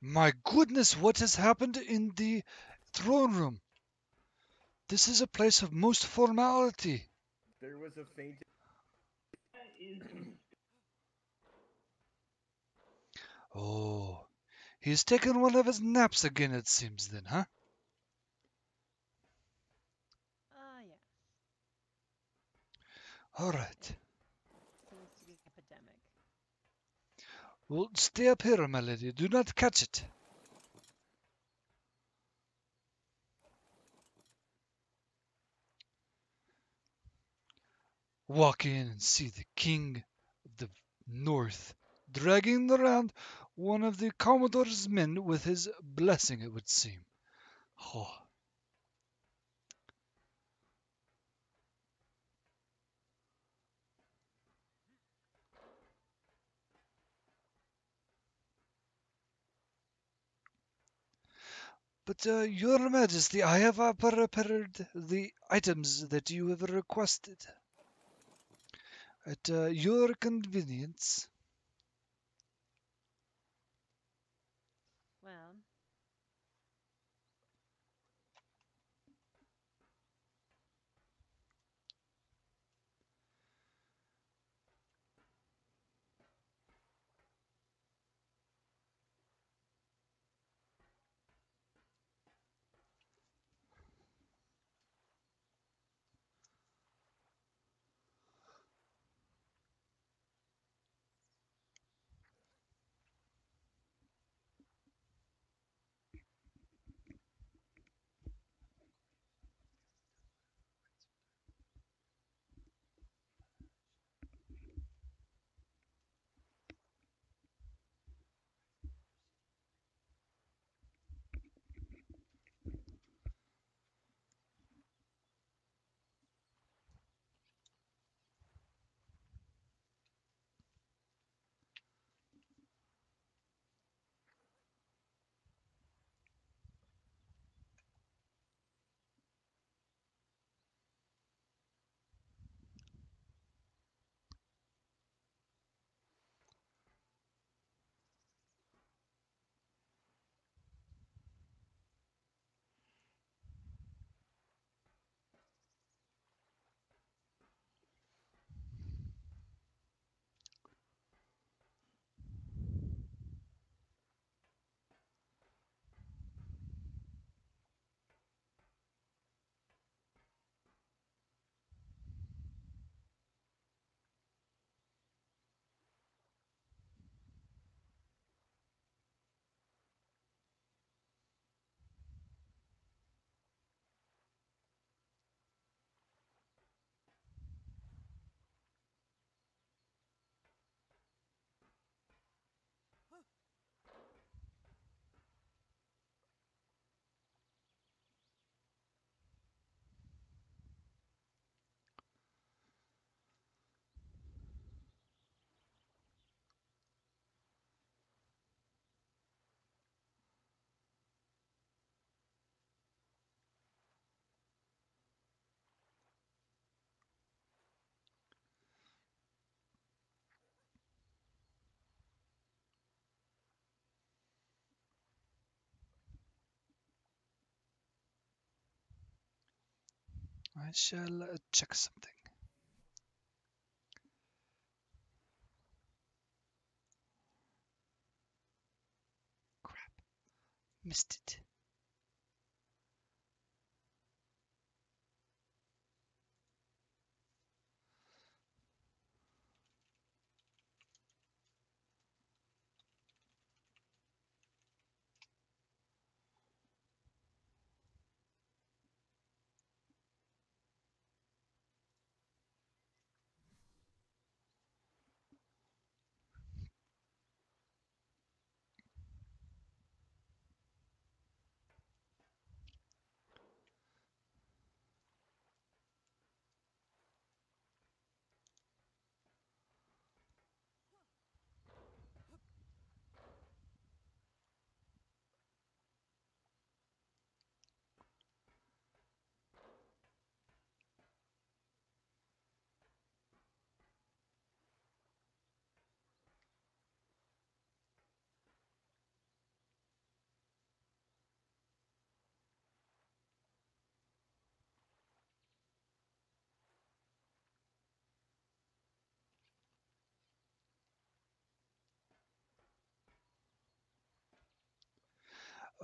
My goodness, what has happened in the throne room? This is a place of most formality. There was a faint... Oh, he's taken one of his naps again, it seems then, huh? Ah, uh, yeah. All right. Well, stay up here, my lady. Do not catch it. Walk in and see the King of the North dragging around one of the Commodore's men with his blessing, it would seem. Oh. But, uh, Your Majesty, I have uh, prepared the items that you have requested. At uh, your convenience. Well. I shall uh, check something. Crap. Missed it.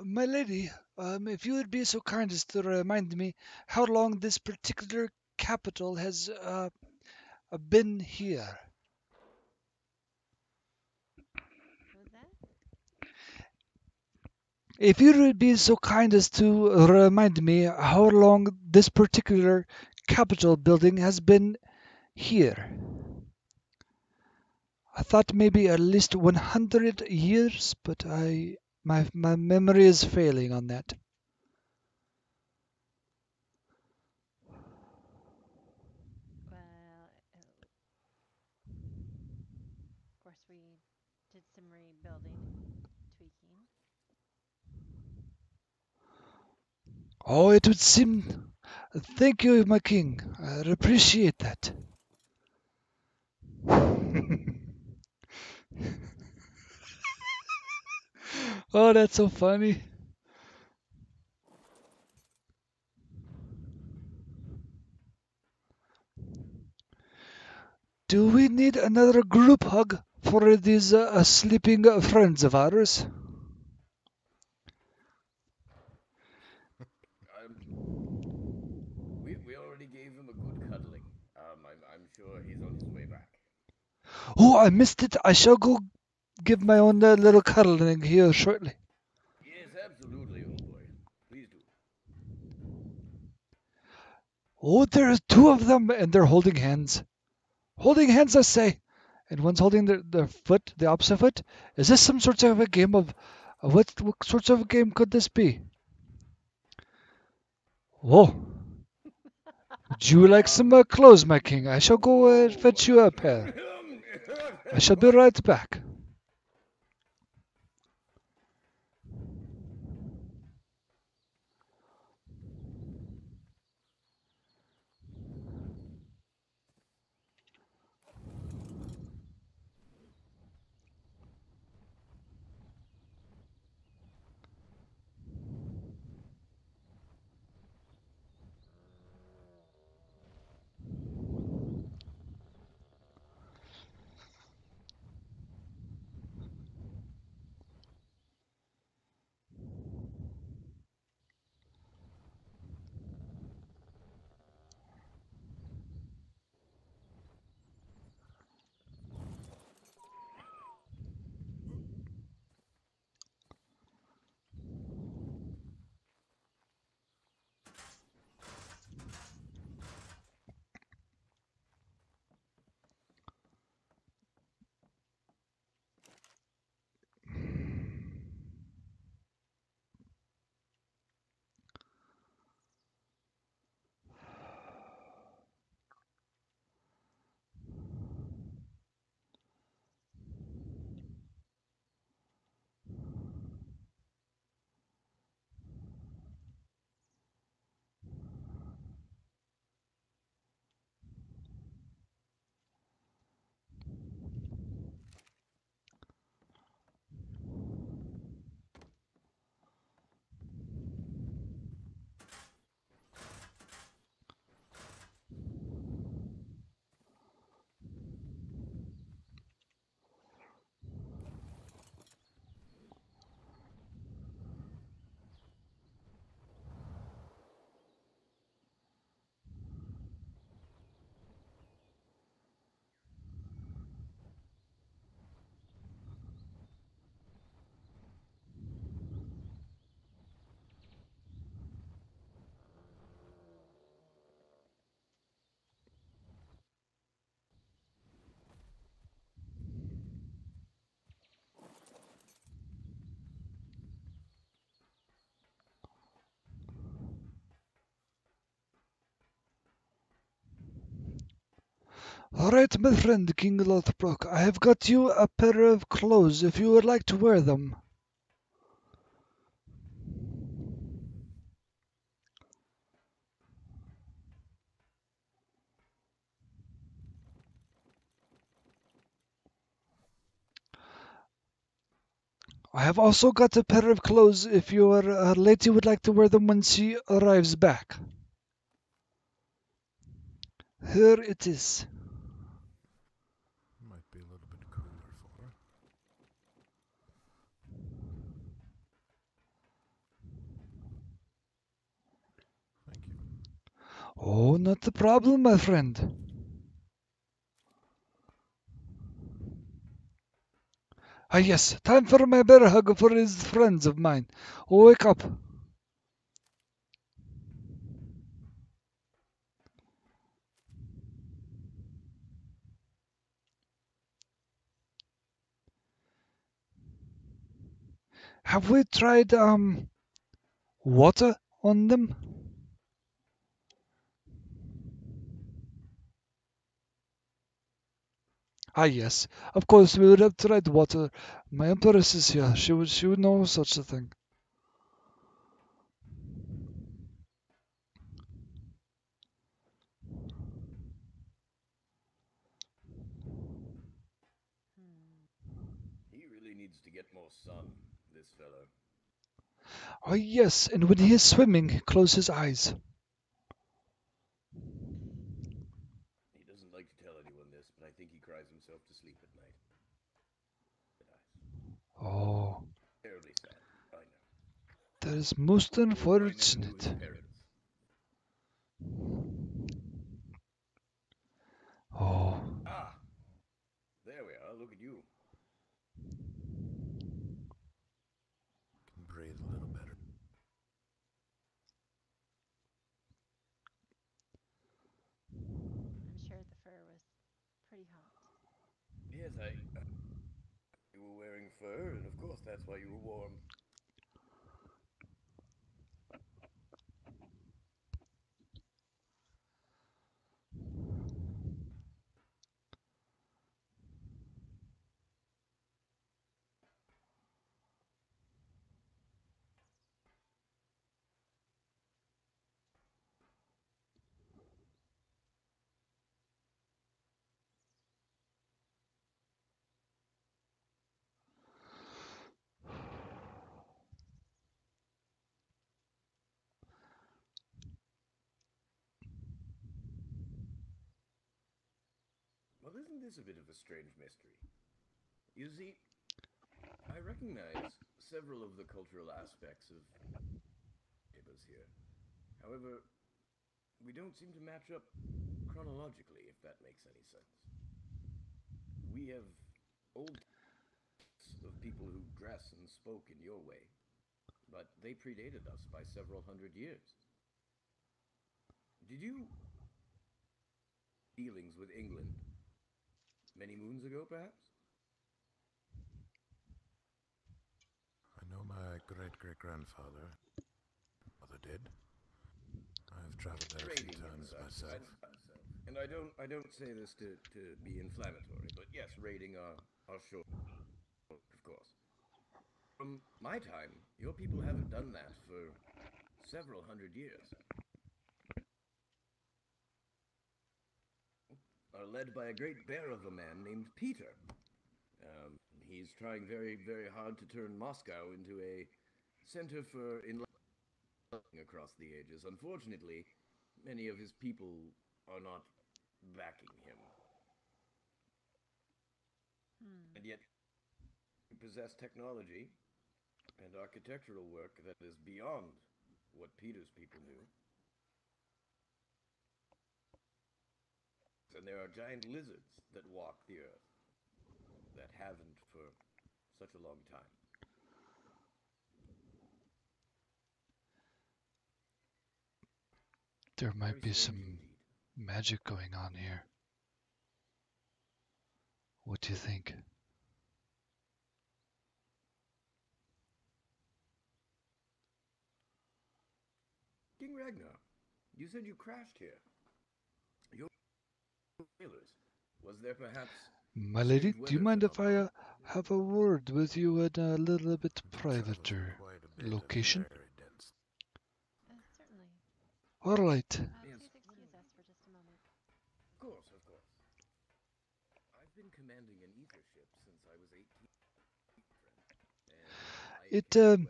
My lady, um, if you would be so kind as to remind me how long this particular capital has uh, been here. If you would be so kind as to remind me how long this particular capital building has been here. I thought maybe at least one hundred years, but I... My, my memory is failing on that. Well, of course we did some rebuilding, tweaking. Oh, it would seem... Thank you, my king. I appreciate that. Oh, that's so funny. Do we need another group hug for these uh, sleeping friends of ours? Um, we, we already gave him a good cuddling. Um, I'm, I'm sure he's on his way back. Oh, I missed it. I shall go give my own uh, little cuddling here shortly. Yes, absolutely, old boy. Please do. Oh, there's two of them, and they're holding hands. Holding hands, I say, and one's holding their, their foot, the opposite foot. Is this some sort of a game of, uh, what, what sort of a game could this be? Whoa. Do you like some uh, clothes, my king? I shall go uh, fetch you a pair. I shall be right back. All right, my friend, King Lothbrok, I have got you a pair of clothes if you would like to wear them. I have also got a pair of clothes if your uh, lady would like to wear them when she arrives back. Here it is. Oh, not the problem, my friend. Ah, yes, time for my bear hug for his friends of mine. Oh, wake up. Have we tried, um, water on them? Ah, yes. Of course, we would have tried water. My empress is here. She would, she would know such a thing. needs to get more sun, this fellow. Oh, yes, and when he is swimming, close his eyes. He doesn't like to tell anyone this, but I think he cries himself to sleep at night. But I... Oh. Terribly sad, I know. That is most unfortunate. Oh. Ah! There we are, look at you. Breathe a little better. I'm sure the fur was pretty hot. Yes, I... Uh, you were wearing fur, and of course that's why you were warm. Isn't this a bit of a strange mystery? You see, I recognize several of the cultural aspects of neighbors here. However, we don't seem to match up chronologically, if that makes any sense. We have old of people who dress and spoke in your way, but they predated us by several hundred years. Did you... dealings with England... many moons ago, perhaps? I know my great-great-grandfather. Mother did. I've traveled there a few times myself. And I don't I don't say this to, to be inflammatory, but yes, raiding are, are sure, of course. From my time, your people haven't done that for several hundred years. Are led by a great bear of a man named Peter. Um, he's trying very, very hard to turn Moscow into a center for enlightenment across the ages. Unfortunately, many of his people are not backing him. Hmm. And yet, we possess technology and architectural work that is beyond what Peter's people knew. And there are giant lizards that walk the earth that haven't for such a long time. There might be some magic going on here. What do you think? King Ragnar, you said you crashed here. Was there perhaps... My lady, do you mind if I uh, have a word with you at a little bit privater location? Uh, certainly. All right. Uh, please excuse us for just a moment. Of course, of course. I've been commanding an ether ship since I was eighteen. It, um,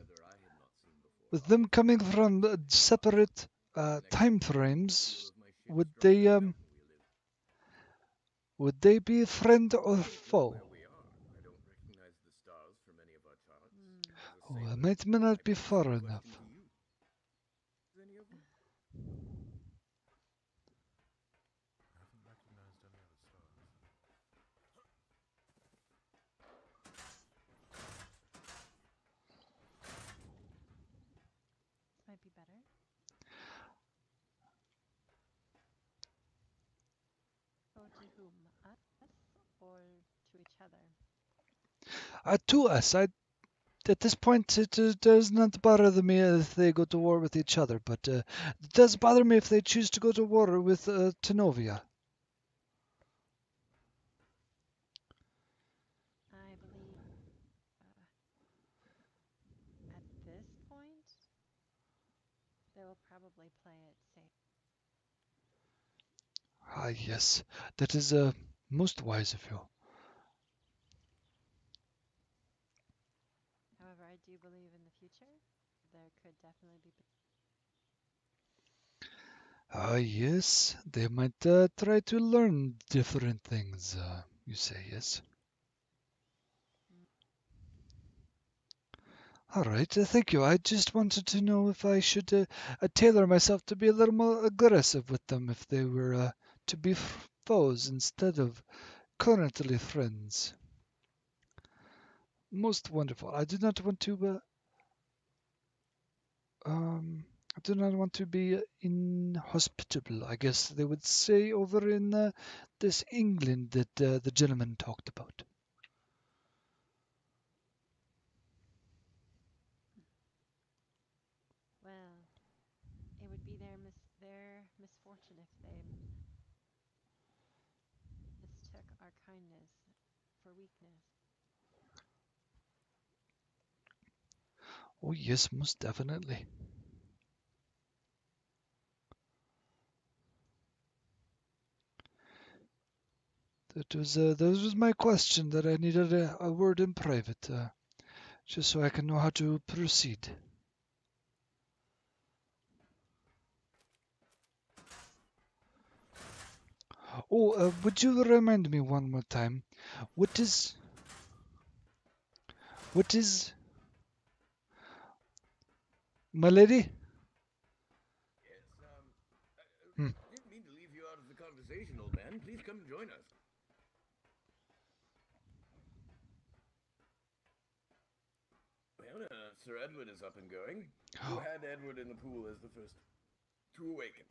with them coming from uh, separate uh, time frames, would they, um... would they be friend or foe? Oh, I might not be far enough. Uh, to us, I, at this point, it uh, does not bother me if they go to war with each other, but uh, it does bother me if they choose to go to war with uh, Tenovia. I believe uh, at this point, they will probably play it safe. Ah, yes, that is uh, most wise of you. I do believe in the future. There could definitely be... Ah, uh, yes. They might uh, try to learn different things, uh, you say, yes? All right, uh, thank you. I just wanted to know if I should uh, uh, tailor myself to be a little more aggressive with them if they were uh, to be foes instead of currently friends. Most wonderful. I do not want to... Uh, um, I do not want to be inhospitable, I guess they would say over in uh, this England that uh, the gentleman talked about. Oh, yes, most definitely. That was, uh, that was my question, that I needed a, a word in private, uh, just so I can know how to proceed. Oh, uh, would you remind me one more time, what is... What is... My lady? Yes, um, I, I hmm. didn't mean to leave you out of the conversation, old man. Please come join us. Well, uh, Sir Edward is up and going. Who had Edward in the pool as the first to awaken?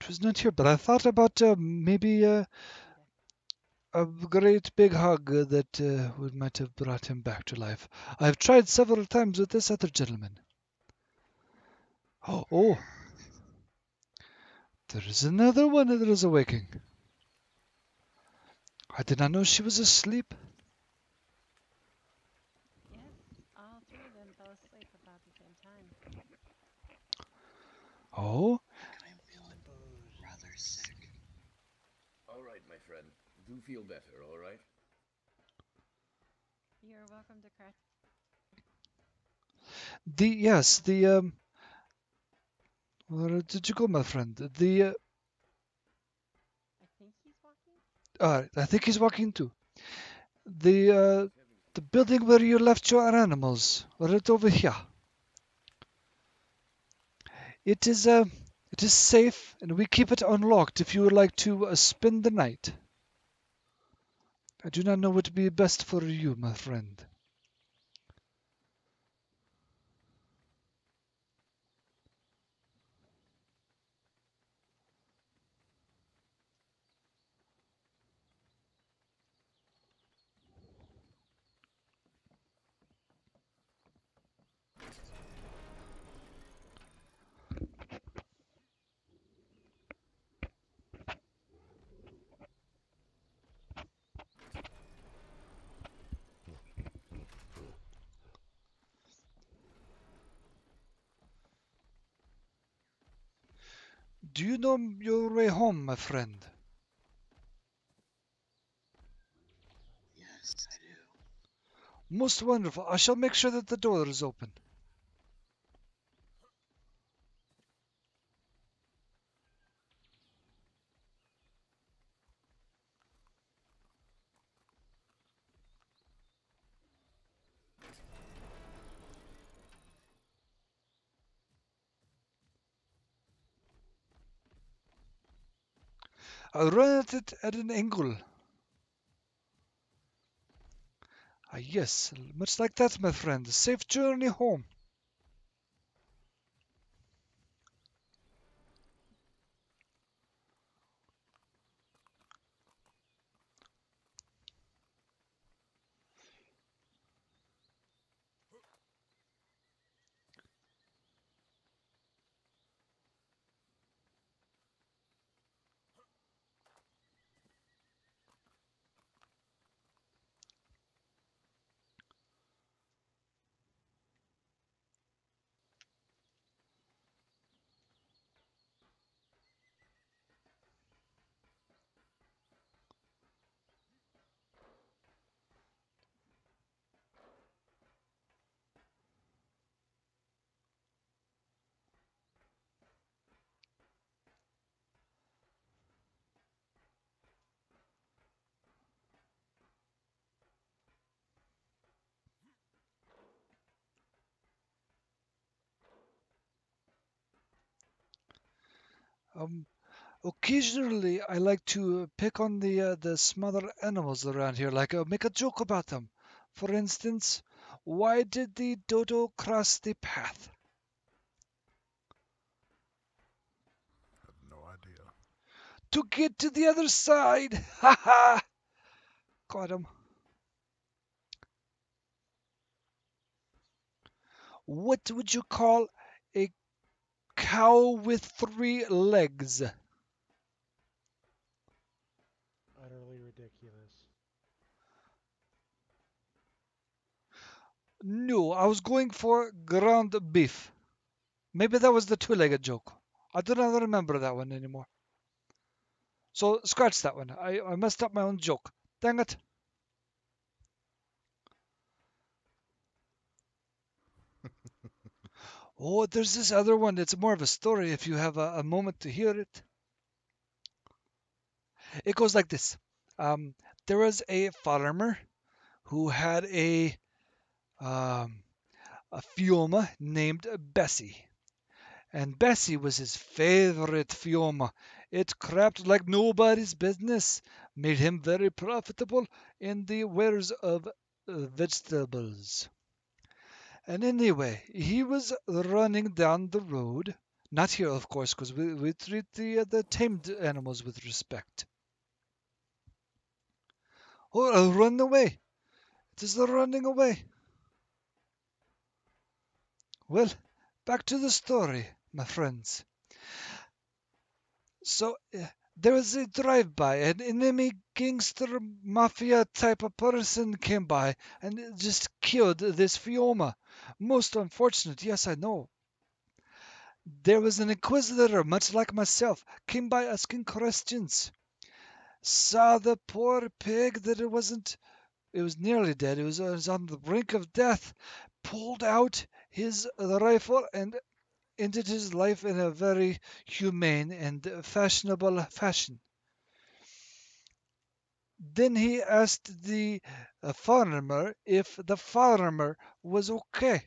It was not here, but I thought about uh, maybe... Uh, A great big hug that uh, would might have brought him back to life. I've tried several times with this other gentleman. Oh, oh. There is another one that is awaking. I did not know she was asleep. Yes, all three of them fell asleep about the same time. Oh? Do feel better, all right? You're welcome to crash. The yes, the um. Where did you go, my friend? The. Uh, I think he's walking. All right, I think he's walking too. The uh, the building where you left your animals, right over here. It is uh, it is safe, and we keep it unlocked. If you would like to uh, spend the night. I do not know what would be best for you, my friend. Do you know your way home, my friend? Yes, I do. Most wonderful. I shall make sure that the door is open. I run at it at an angle. Ah, yes, much like that, my friend. Safe journey home. Um, occasionally, I like to pick on the uh, the smaller animals around here, like uh, make a joke about them. For instance, why did the dodo cross the path? I have no idea. To get to the other side. Ha ha! Got him. What would you call a cow with three legs? Utterly ridiculous. No, I was going for ground beef. Maybe that was the two-legged joke. I don't remember that one anymore. So scratch that one. I, I messed up my own joke. Dang it. Oh, there's this other one. It's more of a story if you have a, a moment to hear it. It goes like this. Um, there was a farmer who had a, um, a Fjorma named Bessie. And Bessie was his favorite Fjorma. It crapped like nobody's business. Made him very profitable in the wares of vegetables. And anyway, he was running down the road. Not here, of course, because we, we treat the, uh, the tamed animals with respect. Oh, I'll run away. It is the running away. Well, back to the story, my friends. So, uh, there was a drive-by. An enemy gangster mafia type of person came by and just killed this Fjorma. Most unfortunate, yes, I know. There was an inquisitor, much like myself, came by asking questions. Saw the poor pig that it wasn't, it was nearly dead, it was, it was on the brink of death, pulled out his rifle and ended his life in a very humane and fashionable fashion. Then he asked the farmer if the farmer was okay.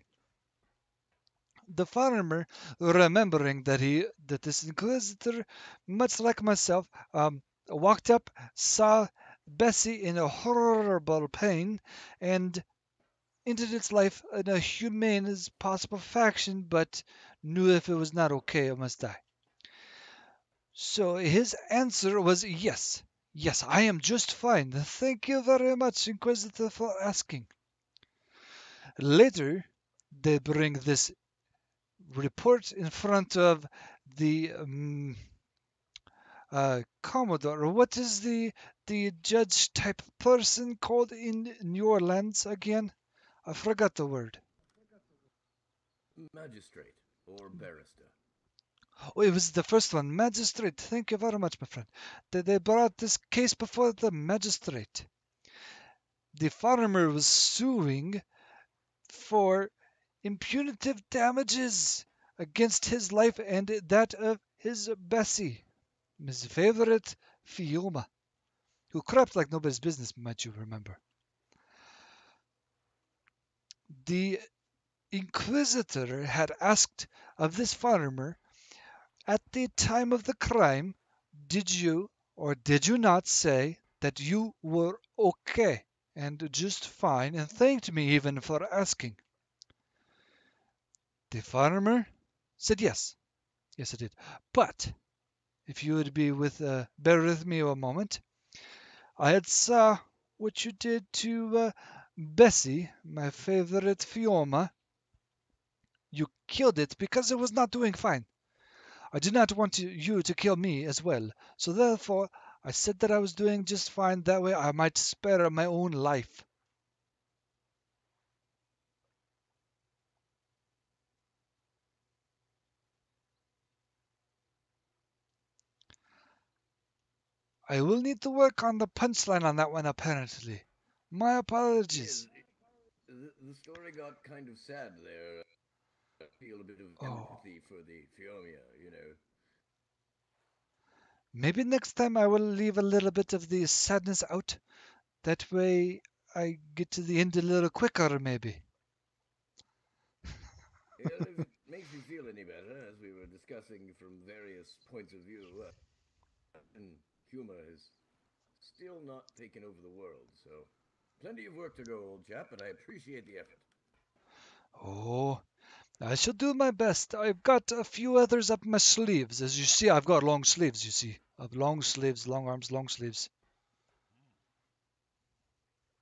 The farmer, remembering that he that this inquisitor, much like myself, um, walked up, saw Bessie in a horrible pain, and ended its life in a humane as possible fashion, but knew if it was not okay, it must die. So his answer was yes. Yes, I am just fine. Thank you very much, Inquisitor, for asking. Later, they bring this report in front of the um, uh, Commodore. What is the the judge type person called in New Orleans again? I forgot the word. Magistrate or barrister. Oh, it was the first one. Magistrate. Thank you very much, my friend. They, they brought this case before the magistrate. The farmer was suing for impunitive damages against his life and that of his Bessie, his favorite Fjorma, who crapped like nobody's business, might you remember. The inquisitor had asked of this farmer, at the time of the crime, did you or did you not say that you were okay and just fine, and thanked me even for asking? The farmer said yes. Yes, I did. But if you would be with, uh, bear with me a moment, I had saw what you did to uh, Bessie, my favorite Fjorma. You killed it because it was not doing fine. I did not want to, you to kill me as well, so therefore I said that I was doing just fine, that way I might spare my own life. I will need to work on the punchline on that one, apparently. My apologies. The story got kind of sad there. I feel a bit of empathy oh. for the Fjorma, you know. Maybe next time I will leave a little bit of the sadness out. That way I get to the end a little quicker, maybe. Yeah, if it makes you feel any better, as we were discussing discussing from various points of view, uh, and humor has still not taken over the world, so plenty of work to go, old chap, and I appreciate the effort. Oh, I shall do my best. I've got a few others up my sleeves. As you see, I've got long sleeves, you see. I've long sleeves, long arms, long sleeves.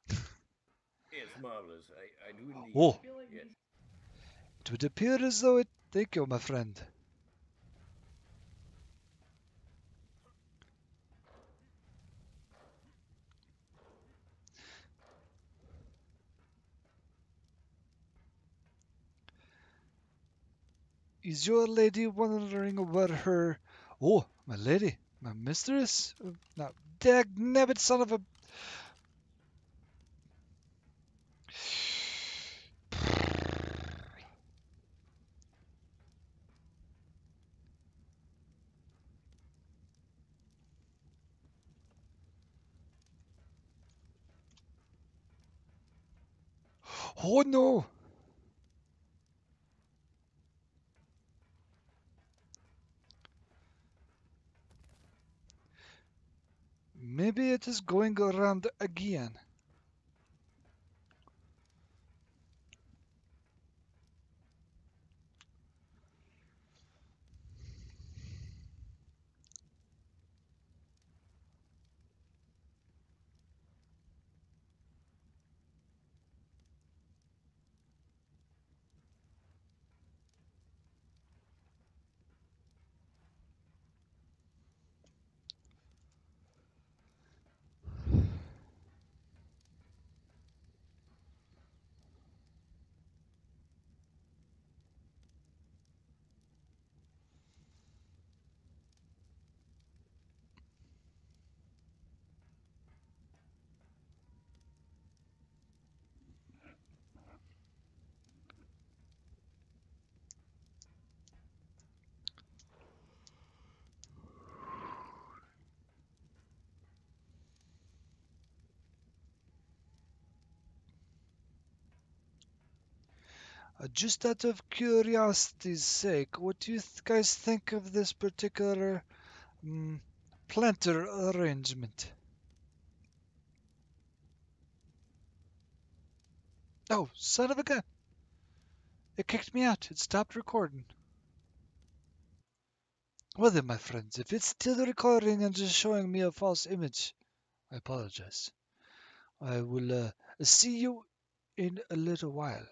It's marvelous. I, I do indeed. Oh. Yes. It would appear as though it... Thank you, my friend. Is your lady wondering where her... Oh, my lady, my mistress? Now, dagnabbit son of a... Oh no! Maybe it is going around again. Just out of curiosity's sake, what do you th guys think of this particular um, planter arrangement? Oh, son of a gun! It kicked me out. It stopped recording. Well then, my friends, if it's still recording and just showing me a false image, I apologize. I will uh, see you in a little while.